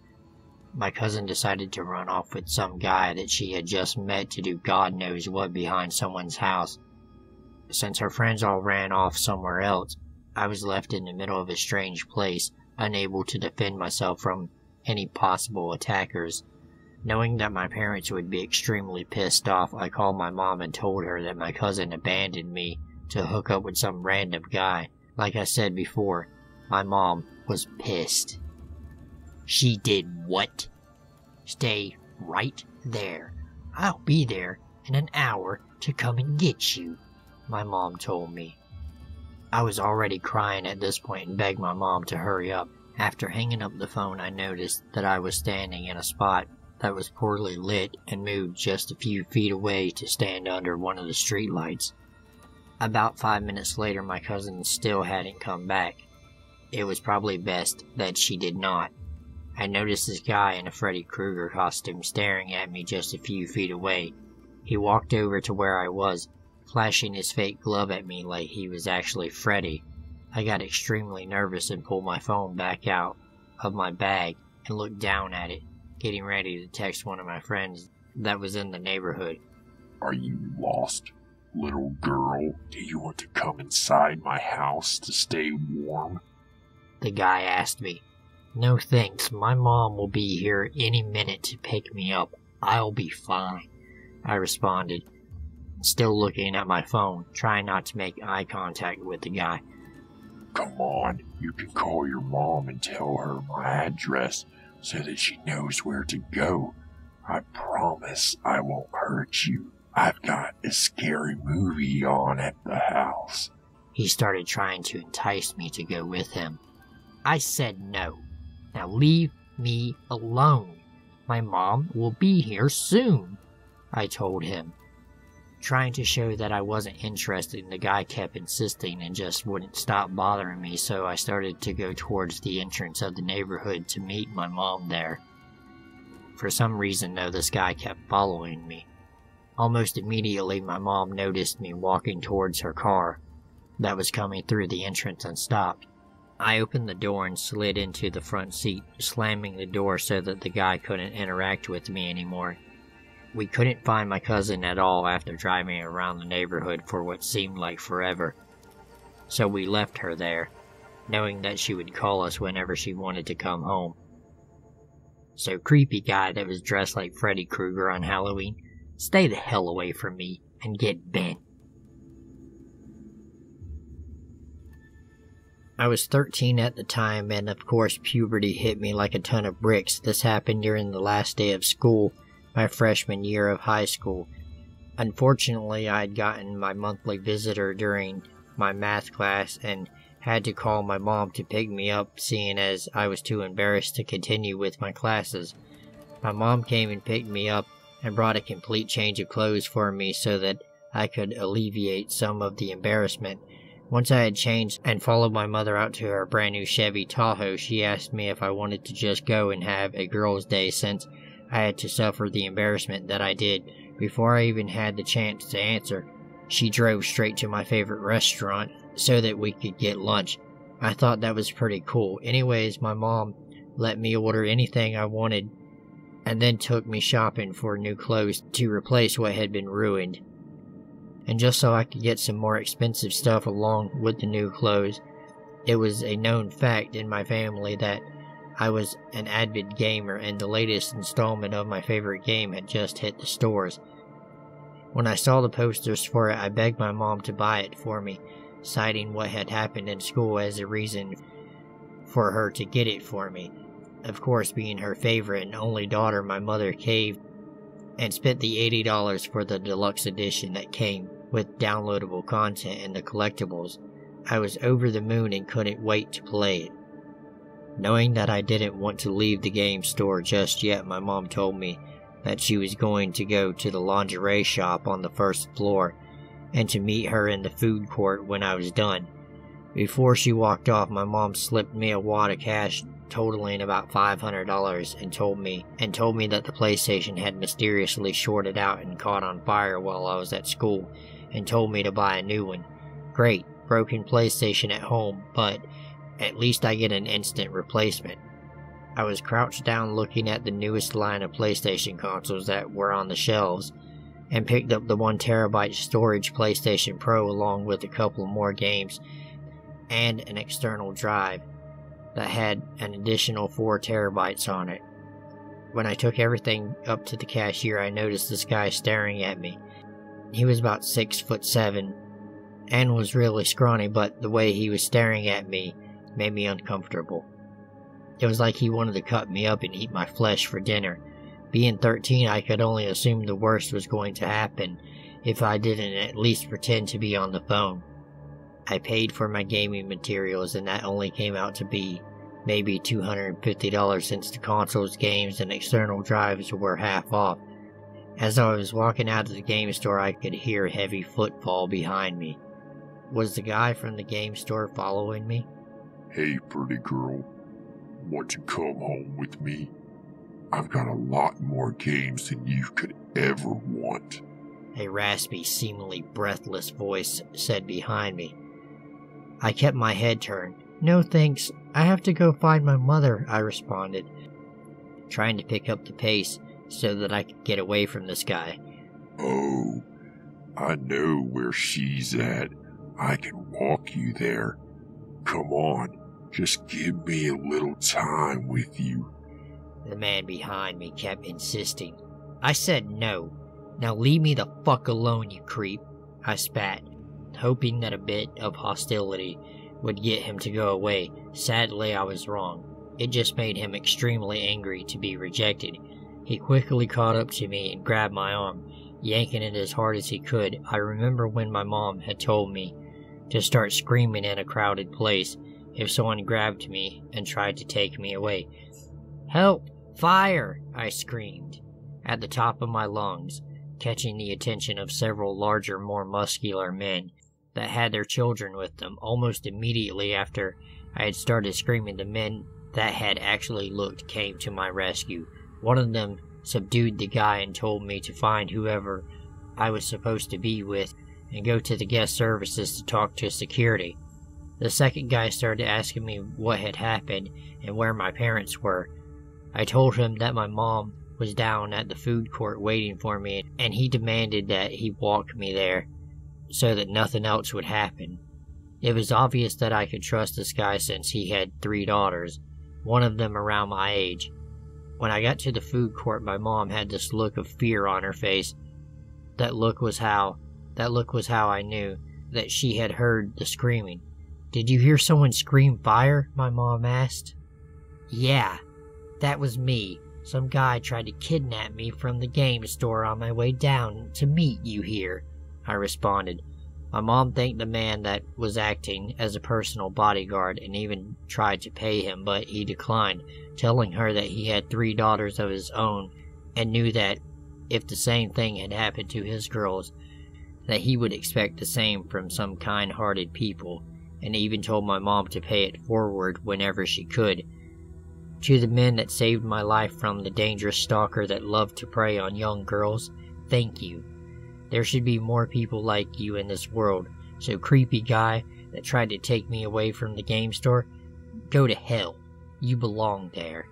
my cousin decided to run off with some guy that she had just met to do God knows what behind someone's house. Since her friends all ran off somewhere else, I was left in the middle of a strange place, unable to defend myself from any possible attackers. Knowing that my parents would be extremely pissed off, I called my mom and told her that my cousin abandoned me to hook up with some random guy. Like I said before, my mom was pissed. She did what? Stay right there. I'll be there in an hour to come and get you, my mom told me. I was already crying at this point and begged my mom to hurry up. After hanging up the phone, I noticed that I was standing in a spot that was poorly lit and moved just a few feet away to stand under one of the streetlights. About five minutes later, my cousin still hadn't come back. It was probably best that she did not. I noticed this guy in a Freddy Krueger costume staring at me just a few feet away. He walked over to where I was, flashing his fake glove at me like he was actually Freddy. I got extremely nervous and pulled my phone back out of my bag and looked down at it, getting ready to text one of my friends that was in the neighborhood. Are you lost, little girl? Do you want to come inside my house to stay warm? The guy asked me. No thanks, my mom will be here any minute to pick me up. I'll be fine, I responded, still looking at my phone, trying not to make eye contact with the guy. Come on, you can call your mom and tell her my address so that she knows where to go. I promise I won't hurt you. I've got a scary movie on at the house. He started trying to entice me to go with him. I said no. Now leave me alone. My mom will be here soon, I told him. Trying to show that I wasn't interested, the guy kept insisting and just wouldn't stop bothering me, so I started to go towards the entrance of the neighborhood to meet my mom there. For some reason though, this guy kept following me. Almost immediately, my mom noticed me walking towards her car that was coming through the entrance and stopped. I opened the door and slid into the front seat, slamming the door so that the guy couldn't interact with me anymore. We couldn't find my cousin at all after driving around the neighborhood for what seemed like forever, so we left her there, knowing that she would call us whenever she wanted to come home. So creepy guy that was dressed like Freddy Krueger on Halloween, stay the hell away from me and get bent. I was thirteen at the time and of course puberty hit me like a ton of bricks. This happened during the last day of school, my freshman year of high school. Unfortunately, I had gotten my monthly visitor during my math class and had to call my mom to pick me up, seeing as I was too embarrassed to continue with my classes. My mom came and picked me up and brought a complete change of clothes for me so that I could alleviate some of the embarrassment. Once I had changed and followed my mother out to her brand new Chevy Tahoe, she asked me if I wanted to just go and have a girls' day since I had to suffer the embarrassment that I did. Before I even had the chance to answer, she drove straight to my favorite restaurant so that we could get lunch. I thought that was pretty cool. Anyways, my mom let me order anything I wanted and then took me shopping for new clothes to replace what had been ruined, and just so I could get some more expensive stuff along with the new clothes. It was a known fact in my family that I was an avid gamer, and the latest installment of my favorite game had just hit the stores. When I saw the posters for it, I begged my mom to buy it for me, citing what had happened in school as a reason for her to get it for me. Of course, being her favorite and only daughter, my mother caved and spent the eighty dollars for the deluxe edition that came with downloadable content and the collectibles. I was over the moon and couldn't wait to play it. Knowing that I didn't want to leave the game store just yet, my mom told me that she was going to go to the lingerie shop on the first floor and to meet her in the food court when I was done. Before she walked off, my mom slipped me a wad of cash totaling about five hundred dollars and told me and told me that the PlayStation had mysteriously shorted out and caught on fire while I was at school, and told me to buy a new one. Great, broken PlayStation at home, but at least I get an instant replacement. I was crouched down looking at the newest line of PlayStation consoles that were on the shelves, and picked up the one terabyte storage PlayStation Pro along with a couple more games and an external drive that had an additional four terabytes on it. When I took everything up to the cashier, I noticed this guy staring at me. He was about six foot seven and was really scrawny, but the way he was staring at me made me uncomfortable. It was like he wanted to cut me up and eat my flesh for dinner. Being thirteen, I could only assume the worst was going to happen if I didn't at least pretend to be on the phone. I paid for my gaming materials, and that only came out to be maybe two hundred fifty dollars since the consoles, games, and external drives were half off. As I was walking out of the game store, I could hear heavy footfall behind me. Was the guy from the game store following me? Hey, pretty girl. Want to come home with me? I've got a lot more games than you could ever want. A raspy, seemingly breathless voice said behind me. I kept my head turned. No thanks, I have to go find my mother, I responded, trying to pick up the pace so that I could get away from this guy. Oh, I know where she's at. I can walk you there. Come on, just give me a little time with you. The man behind me kept insisting. I said no. Now leave me the fuck alone, you creep, I spat, hoping that a bit of hostility would get him to go away. Sadly, I was wrong. It just made him extremely angry to be rejected. He quickly caught up to me and grabbed my arm, yanking it as hard as he could. I remember when my mom had told me to start screaming in a crowded place if someone grabbed me and tried to take me away. Help! Fire! I screamed at the top of my lungs, catching the attention of several larger, more muscular men that had their children with them. Almost immediately after I had started screaming, the men that had actually looked came to my rescue. One of them subdued the guy and told me to find whoever I was supposed to be with and go to the guest services to talk to security. The second guy started asking me what had happened and where my parents were. I told him that my mom was down at the food court waiting for me, and he demanded that he walk me there so that nothing else would happen. It was obvious that I could trust this guy since he had three daughters, one of them around my age. When I got to the food court, my mom had this look of fear on her face. That look was how, that look was how I knew that she had heard the screaming. Did you hear someone scream fire? My mom asked. Yeah, that was me. Some guy tried to kidnap me from the game store on my way down to meet you here, I responded. My mom thanked the man that was acting as a personal bodyguard and even tried to pay him, but he declined, telling her that he had three daughters of his own and knew that if the same thing had happened to his girls, that he would expect the same from some kind-hearted people, and even told my mom to pay it forward whenever she could. To the men that saved my life from the dangerous stalker that loved to prey on young girls, thank you. There should be more people like you in this world, so creepy guy that tried to take me away from the game store, go to hell. You belong there.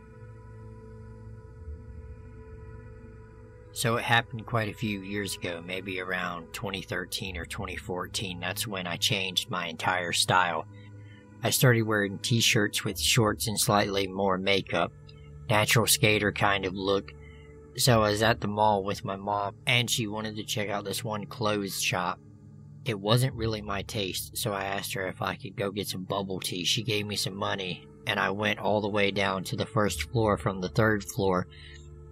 So it happened quite a few years ago, maybe around twenty thirteen or twenty fourteen. That's when I changed my entire style. I started wearing t-shirts with shorts and slightly more makeup. Natural skater kind of look. So I was at the mall with my mom, and she wanted to check out this one clothes shop. It wasn't really my taste, so I asked her if I could go get some bubble tea. She gave me some money, and I went all the way down to the first floor from the third floor.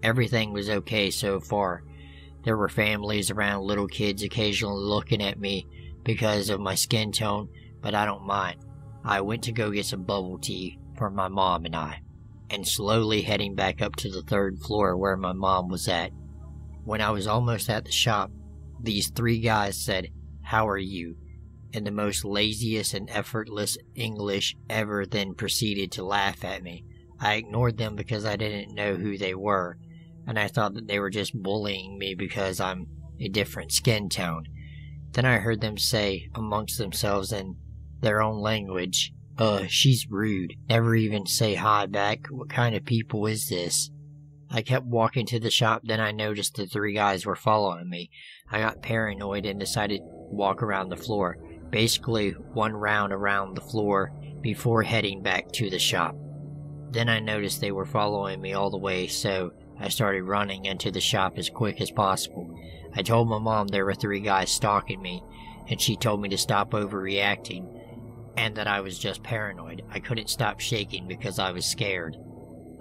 Everything was okay so far. There were families around, little kids occasionally looking at me because of my skin tone, but I don't mind. I went to go get some bubble tea for my mom and I, and slowly heading back up to the third floor where my mom was at. When I was almost at the shop, these three guys said, "How are you?" in the most laziest and effortless English ever, then proceeded to laugh at me. I ignored them because I didn't know who they were, and I thought that they were just bullying me because I'm a different skin tone. Then I heard them say amongst themselves in their own language, "Uh, she's rude. Never even say hi back. What kind of people is this?" I kept walking to the shop, then I noticed the three guys were following me. I got paranoid and decided to walk around the floor. Basically, one round around the floor before heading back to the shop. Then I noticed they were following me all the way, so I started running into the shop as quick as possible. I told my mom there were three guys stalking me, and she told me to stop overreacting, and that I was just paranoid. I couldn't stop shaking because I was scared.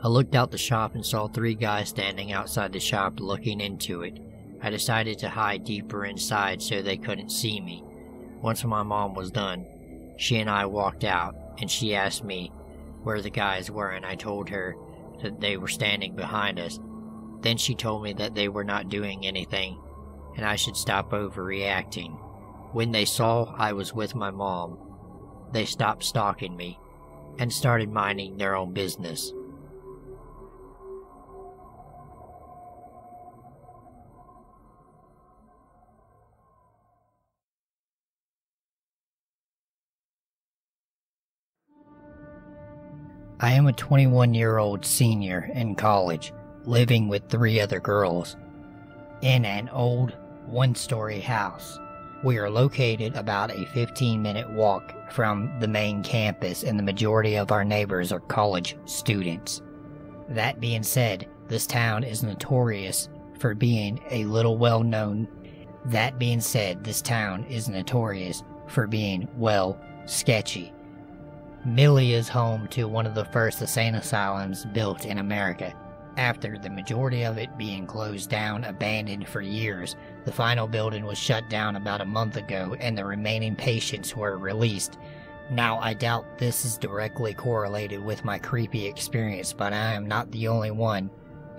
I looked out the shop and saw three guys standing outside the shop looking into it. I decided to hide deeper inside so they couldn't see me. Once my mom was done, she and I walked out, and she asked me where the guys were, and I told her that they were standing behind us. Then she told me that they were not doing anything, and I should stop overreacting. When they saw I was with my mom, they stopped stalking me and started minding their own business. I am a twenty-one-year-old senior in college, living with three other girls in an old one-story house. We are located about a fifteen-minute walk from the main campus, and the majority of our neighbors are college students. That being said, this town is notorious for being a little well-known. That being said, this town is notorious for being, well, sketchy. Millie is home to one of the first insane asylums built in America. After the majority of it being closed down, abandoned for years, the final building was shut down about a month ago and the remaining patients were released. Now, I doubt this is directly correlated with my creepy experience, but I am not the only one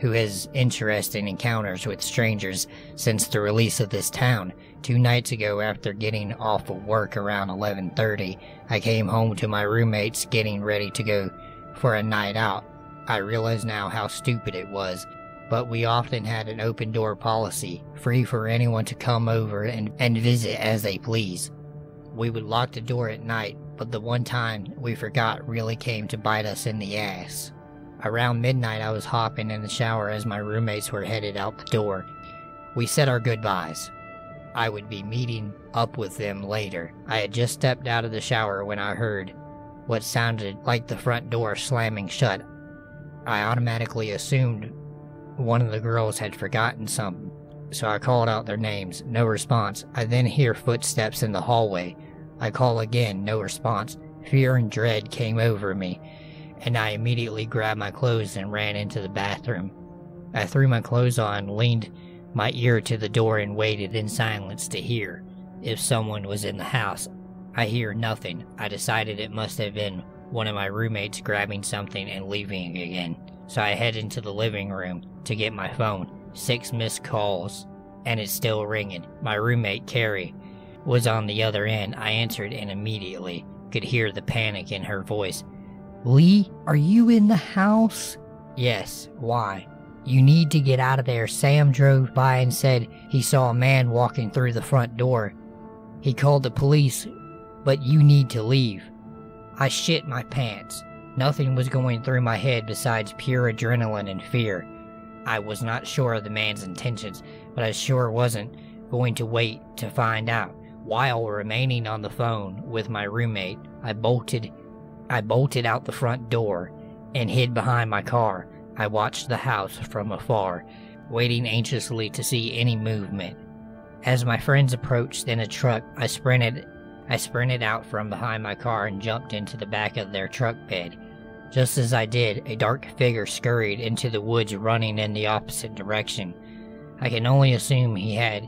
who has interesting encounters with strangers since the release of this town. Two nights ago, after getting off of work around eleven thirty, I came home to my roommates getting ready to go for a night out. I realize now how stupid it was, but we often had an open door policy, free for anyone to come over and, and visit as they please. We would lock the door at night, but the one time we forgot really came to bite us in the ass. Around midnight, I was hopping in the shower as my roommates were headed out the door. We said our goodbyes. I would be meeting up with them later. I had just stepped out of the shower when I heard what sounded like the front door slamming shut. I automatically assumed one of the girls had forgotten something, so I called out their names. No response. I then hear footsteps in the hallway. I call again. No response. Fear and dread came over me, and I immediately grabbed my clothes and ran into the bathroom. I threw my clothes on, leaned my ear to the door, and waited in silence to hear if someone was in the house. I hear nothing. I decided it must have been one of my roommates grabbing something and leaving again, so I head into the living room to get my phone. Six missed calls, and it's still ringing. My roommate, Carrie, was on the other end. I answered and immediately could hear the panic in her voice. "Lee, are you in the house?" "Yes." "Why?" "You need to get out of there. Sam drove by and said he saw a man walking through the front door. He called the police, but you need to leave." I shit my pants. Nothing was going through my head besides pure adrenaline and fear. I was not sure of the man's intentions, but I sure wasn't going to wait to find out. While remaining on the phone with my roommate, I bolted I bolted out the front door and hid behind my car. I watched the house from afar, waiting anxiously to see any movement. As my friends approached in a truck, I sprinted I sprinted out from behind my car and jumped into the back of their truck bed. Just as I did, a dark figure scurried into the woods, running in the opposite direction. I can only assume he had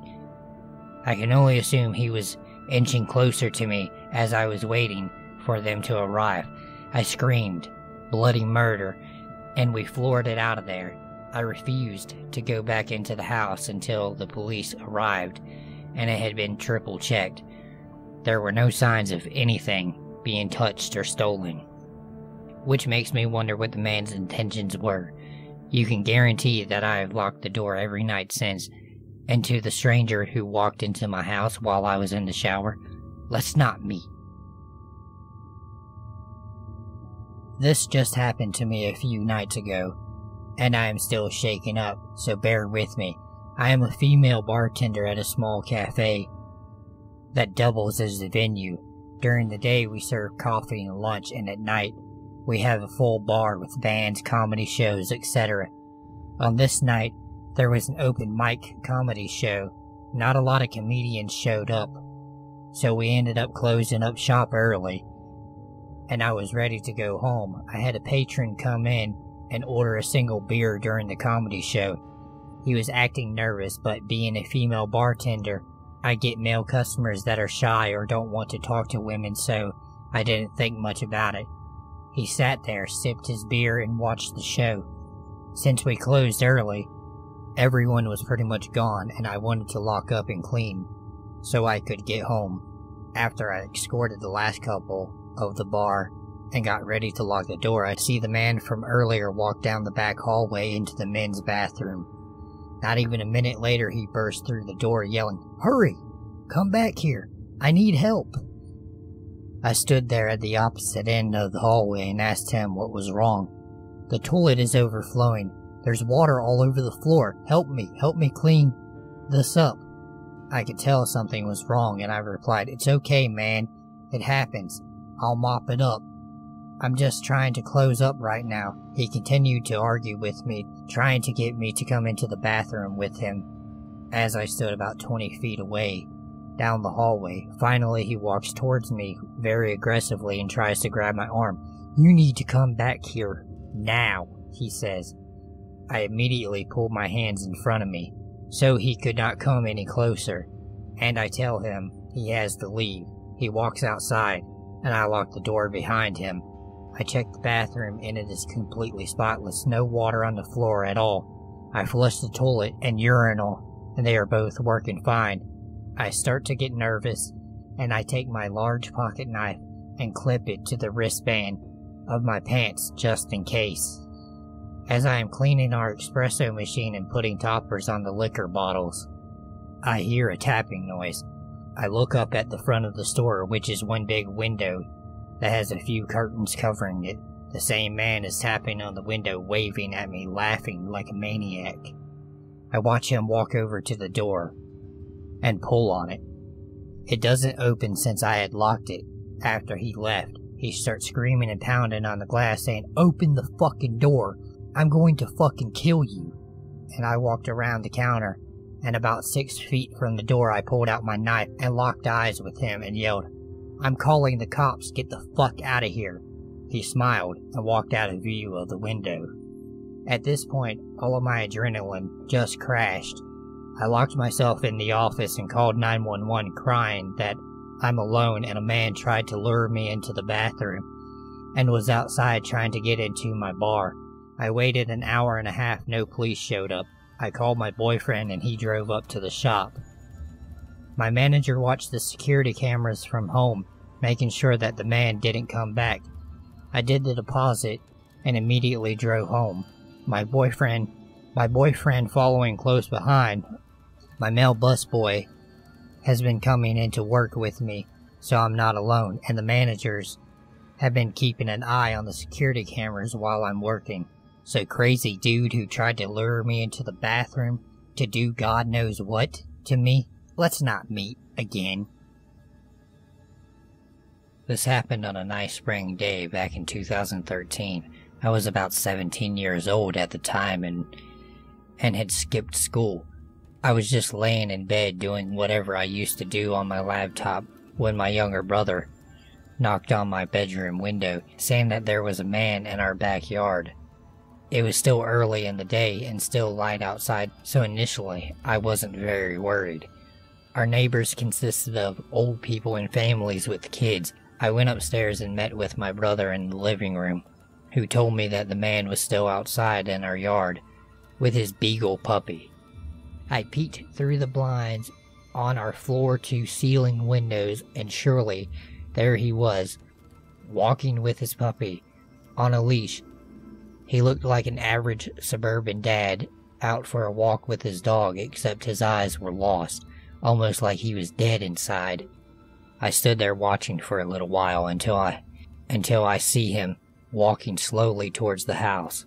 I can only assume he was inching closer to me as I was waiting for them to arrive. I screamed, bloody murder, and we floored it out of there. I refused to go back into the house until the police arrived and it had been triple checked. There were no signs of anything being touched or stolen, which makes me wonder what the man's intentions were. You can guarantee that I have locked the door every night since, and to the stranger who walked into my house while I was in the shower, let's not meet. This just happened to me a few nights ago, and I am still shaken up, so bear with me. I am a female bartender at a small cafe that doubles as the venue. During the day we serve coffee and lunch, and at night we have a full bar with bands, comedy shows, et cetera. On this night, there was an open mic comedy show. Not a lot of comedians showed up, so we ended up closing up shop early, and I was ready to go home. I had a patron come in and order a single beer during the comedy show. He was acting nervous, but being a female bartender, I get male customers that are shy or don't want to talk to women, so I didn't think much about it. He sat there, sipped his beer, and watched the show. Since we closed early, everyone was pretty much gone, and I wanted to lock up and clean so I could get home. After I escorted the last couple of the bar and got ready to lock the door, I see the man from earlier walk down the back hallway into the men's bathroom. Not even a minute later, he burst through the door yelling, "Hurry! Come back here! I need help!" I stood there at the opposite end of the hallway and asked him what was wrong. "The toilet is overflowing. There's water all over the floor. Help me. Help me clean this up." I could tell something was wrong, and I replied, "It's okay, man. It happens. I'll mop it up. I'm just trying to close up right now." He continued to argue with me, trying to get me to come into the bathroom with him, as I stood about twenty feet away down the hallway. Finally, he walks towards me very aggressively and tries to grab my arm. "You need to come back here now," he says. I immediately pull my hands in front of me so he could not come any closer, and I tell him he has to leave. He walks outside, and I lock the door behind him. I check the bathroom, and it is completely spotless, no water on the floor at all. I flush the toilet and urinal, and they are both working fine. I start to get nervous, and I take my large pocket knife and clip it to the wristband of my pants just in case. As I am cleaning our espresso machine and putting toppers on the liquor bottles, I hear a tapping noise. I look up at the front of the store, which is one big window that has a few curtains covering it. The same man is tapping on the window, waving at me, laughing like a maniac. I watch him walk over to the door and pull on it. It doesn't open since I had locked it. After he left, he starts screaming and pounding on the glass saying, "Open the fucking door. I'm going to fucking kill you." And I walked around the counter, and about six feet from the door, I pulled out my knife and locked eyes with him and yelled, "I'm calling the cops. Get the fuck out of here." He smiled and walked out of view of the window. At this point, all of my adrenaline just crashed. I locked myself in the office and called nine one one, crying that I'm alone and a man tried to lure me into the bathroom and was outside trying to get into my bar. I waited an hour and a half, no police showed up. I called my boyfriend and he drove up to the shop. My manager watched the security cameras from home, making sure that the man didn't come back. I did the deposit and immediately drove home. My boyfriend, my boyfriend following close behind. My male busboy has been coming into work with me, so I'm not alone, and the managers have been keeping an eye on the security cameras while I'm working. So crazy dude who tried to lure me into the bathroom to do God knows what to me, let's not meet again. This happened on a nice spring day back in two thousand thirteen. I was about seventeen years old at the time and and had skipped school. I was just laying in bed doing whatever I used to do on my laptop when my younger brother knocked on my bedroom window saying that there was a man in our backyard. It was still early in the day and still light outside, so initially I wasn't very worried. Our neighbors consisted of old people and families with kids. I went upstairs and met with my brother in the living room, who told me that the man was still outside in our yard with his beagle puppy. I peeked through the blinds on our floor to ceiling windows, and surely there he was, walking with his puppy on a leash. He looked like an average suburban dad out for a walk with his dog, except his eyes were lost, almost like he was dead inside. I stood there watching for a little while until I, until I see him walking slowly towards the house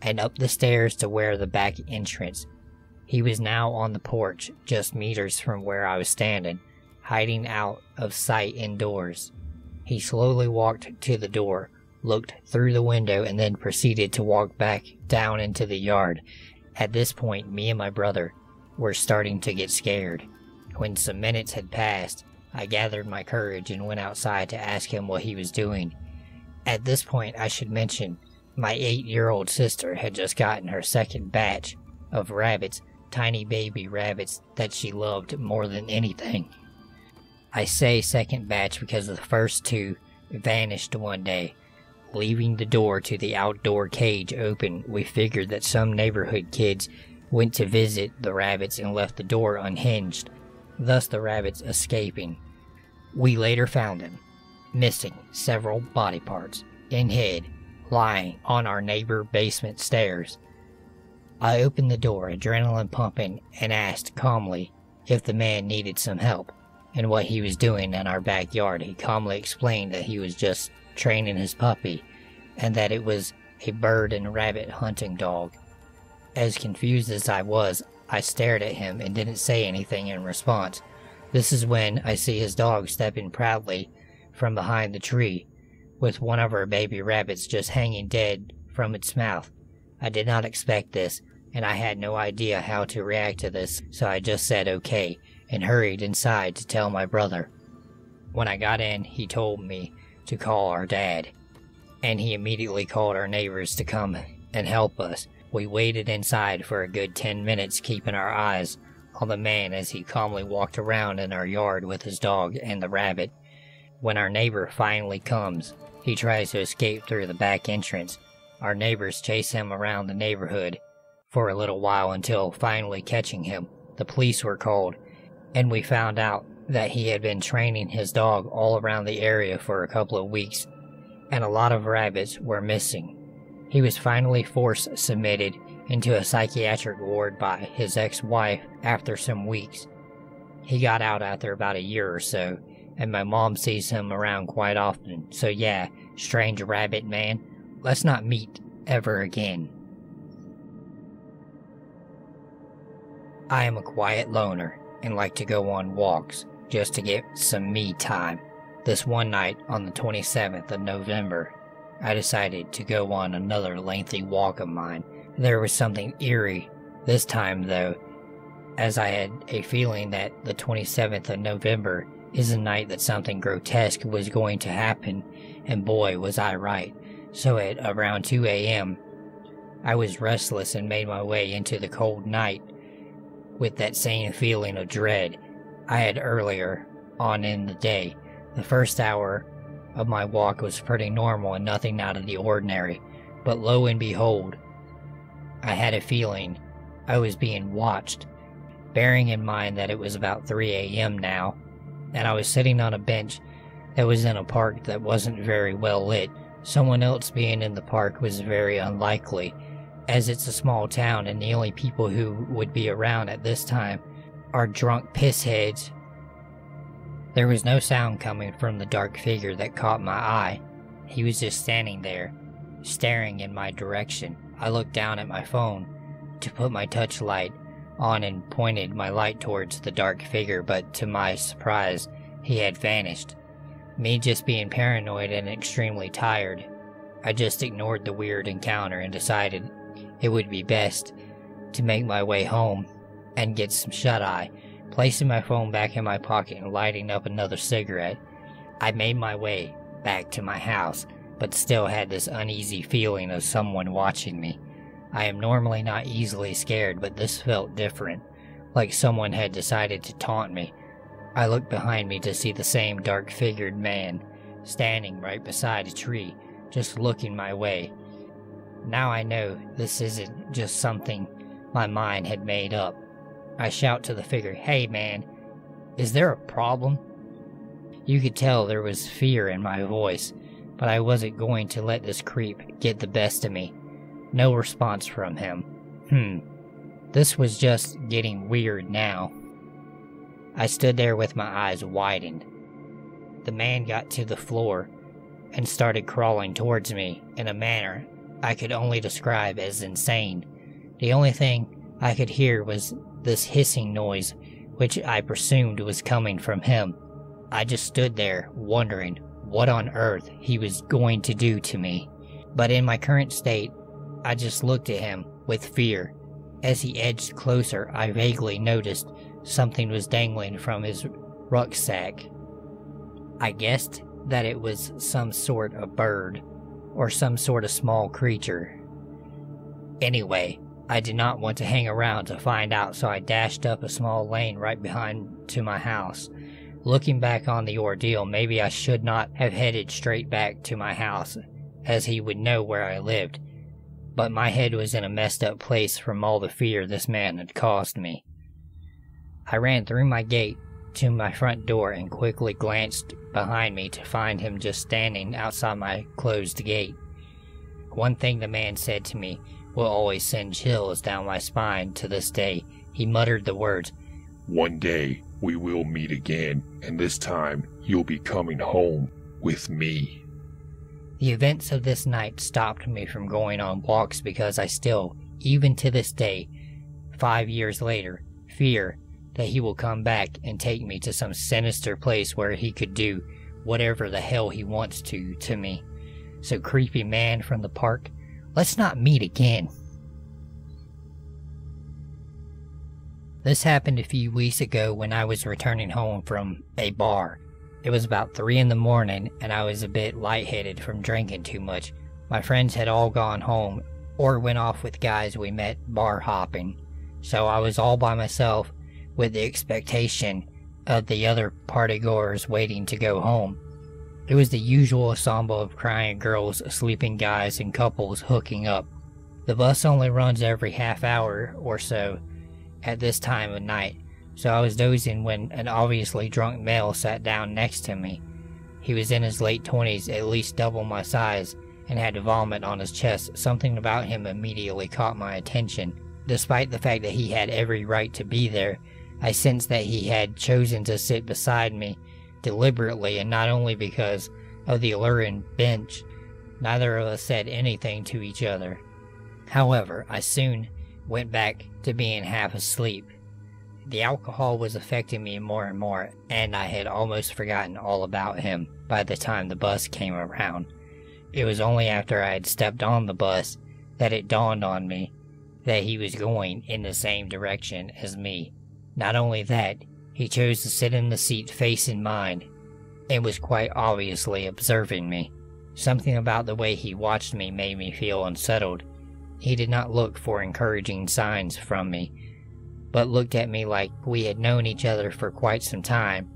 and up the stairs to where the back entrance. He was now on the porch, just meters from where I was standing, hiding out of sight indoors. He slowly walked to the door, looked through the window, and then proceeded to walk back down into the yard. At this point, me and my brother were starting to get scared. When some minutes had passed, I gathered my courage and went outside to ask him what he was doing. At this point, I should mention, my eight-year-old sister had just gotten her second batch of rabbits, tiny baby rabbits that she loved more than anything. I say second batch because the first two vanished one day. Leaving the door to the outdoor cage open, we figured that some neighborhood kids went to visit the rabbits and left the door unhinged, thus the rabbits escaping. We later found them, missing several body parts and head, lying on our neighbor basement stairs. I opened the door, adrenaline pumping, and asked calmly if the man needed some help and what he was doing in our backyard. He calmly explained that he was just training his puppy and that it was a bird and rabbit hunting dog. As confused as I was, I stared at him and didn't say anything in response. This is when I see his dog stepping proudly from behind the tree, with one of our baby rabbits just hanging dead from its mouth. I did not expect this, and I had no idea how to react to this, so I just said okay, and hurried inside to tell my brother. When I got in, he told me to call our dad, and he immediately called our neighbors to come and help us. We waited inside for a good ten minutes, keeping our eyes on the man as he calmly walked around in our yard with his dog and the rabbit. When our neighbor finally comes, he tries to escape through the back entrance. Our neighbors chase him around the neighborhood for a little while until finally catching him. The police were called, and we found out that he had been training his dog all around the area for a couple of weeks, and a lot of rabbits were missing. He was finally force submitted into a psychiatric ward by his ex-wife after some weeks. He got out after about a year or so, and my mom sees him around quite often, so yeah, strange rabbit man, let's not meet ever again. I am a quiet loner and like to go on walks just to get some me time. This one night on the twenty-seventh of November, I decided to go on another lengthy walk of mine. There was something eerie this time though, as I had a feeling that the twenty-seventh of November is a night that something grotesque was going to happen, and boy was I right. So at around two a m, I was restless and made my way into the cold night with that same feeling of dread I had earlier on in the day. The first hour of my walk was pretty normal and nothing out of the ordinary, but lo and behold, I had a feeling I was being watched. Bearing in mind that it was about three a m now, and I was sitting on a bench that was in a park that wasn't very well lit. Someone else being in the park was very unlikely, as it's a small town and the only people who would be around at this time are drunk pissheads. There was no sound coming from the dark figure that caught my eye. He was just standing there, staring in my direction. I looked down at my phone to put my touchlight on and pointed my light towards the dark figure, but to my surprise, he had vanished. Me just being paranoid and extremely tired, I just ignored the weird encounter and decided it would be best to make my way home and get some shut-eye. Placing my phone back in my pocket and lighting up another cigarette, I made my way back to my house, but still had this uneasy feeling of someone watching me. I am normally not easily scared, but this felt different, like someone had decided to taunt me. I looked behind me to see the same dark-figured man standing right beside a tree, just looking my way. Now I know this isn't just something my mind had made up. I shout to the figure, "Hey man, is there a problem?" You could tell there was fear in my voice, but I wasn't going to let this creep get the best of me. No response from him. Hmm. This was just getting weird now. I stood there with my eyes widened. The man got to the floor and started crawling towards me in a manner I could only describe as insane. The only thing I could hear was this hissing noise, which I presumed was coming from him. I just stood there wondering what on earth he was going to do to me. But in my current state, I just looked at him with fear. As he edged closer, I vaguely noticed something was dangling from his rucksack. I guessed that it was some sort of bird or some sort of small creature. Anyway, I did not want to hang around to find out, so I dashed up a small lane right behind to my house. Looking back on the ordeal, maybe I should not have headed straight back to my house, as he would know where I lived. But my head was in a messed up place from all the fear this man had caused me. I ran through my gate to my front door and quickly glanced behind me to find him just standing outside my closed gate. One thing the man said to me will always send chills down my spine to this day. He muttered the words, "One day we will meet again, and this time you'll be coming home with me." The events of this night stopped me from going on walks because I still, even to this day, five years later, fear that he will come back and take me to some sinister place where he could do whatever the hell he wants to to me. So, creepy man from the park, let's not meet again. This happened a few weeks ago when I was returning home from a bar. It was about three in the morning and I was a bit lightheaded from drinking too much. My friends had all gone home or went off with guys we met bar hopping. So I was all by myself with the expectation of the other partygoers waiting to go home. It was the usual ensemble of crying girls, sleeping guys, and couples hooking up. The bus only runs every half hour or so at this time of night, so I was dozing when an obviously drunk male sat down next to me. He was in his late twenties, at least double my size, and had a vomit on his chest. Something about him immediately caught my attention. Despite the fact that he had every right to be there, I sensed that he had chosen to sit beside me deliberately, and not only because of the alluring bench. Neither of us said anything to each other. However, I soon went back to being half asleep. The alcohol was affecting me more and more, and I had almost forgotten all about him by the time the bus came around. It was only after I had stepped on the bus that it dawned on me that he was going in the same direction as me. Not only that, he chose to sit in the seat facing mine and was quite obviously observing me. Something about the way he watched me made me feel unsettled. He did not look for encouraging signs from me, but looked at me like we had known each other for quite some time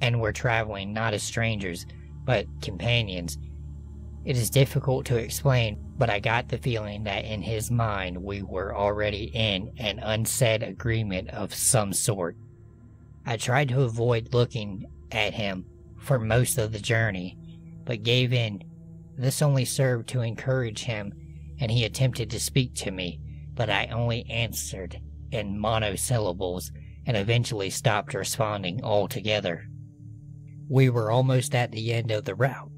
and were traveling not as strangers, but companions. It is difficult to explain, but I got the feeling that in his mind we were already in an unsaid agreement of some sort. I tried to avoid looking at him for most of the journey, but gave in. This only served to encourage him, and he attempted to speak to me, but I only answered in monosyllables and eventually stopped responding altogether. We were almost at the end of the route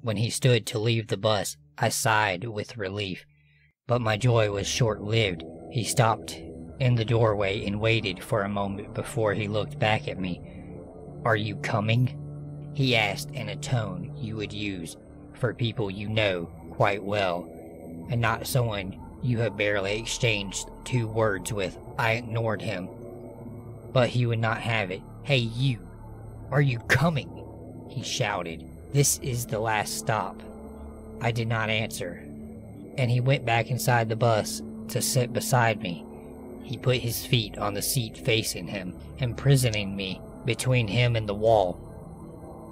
when he stood to leave the bus. I sighed with relief, but my joy was short-lived. He stopped in the doorway and waited for a moment before he looked back at me. "Are you coming?" he asked in a tone you would use for people you know quite well, and not someone you had barely exchanged two words with. I ignored him, but he would not have it. "Hey you, are you coming?" he shouted. "This is the last stop." I did not answer, and he went back inside the bus to sit beside me. He put his feet on the seat facing him, imprisoning me between him and the wall.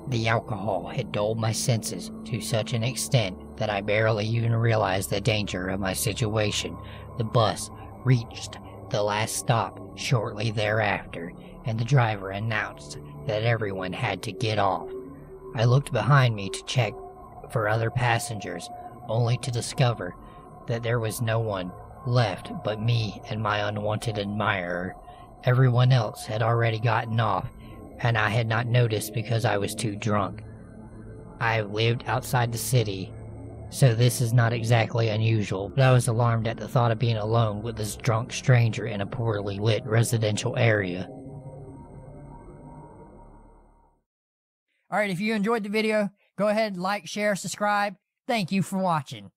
The alcohol had dulled my senses to such an extent that I barely even realized the danger of my situation. The bus reached the last stop shortly thereafter, and the driver announced that everyone had to get off. I looked behind me to check for other passengers, only to discover that there was no one left but me and my unwanted admirer. Everyone else had already gotten off, and I had not noticed because I was too drunk. I have lived outside the city, so this is not exactly unusual, but I was alarmed at the thought of being alone with this drunk stranger in a poorly lit residential area. Alright, if you enjoyed the video, go ahead, like, share, subscribe. Thank you for watching.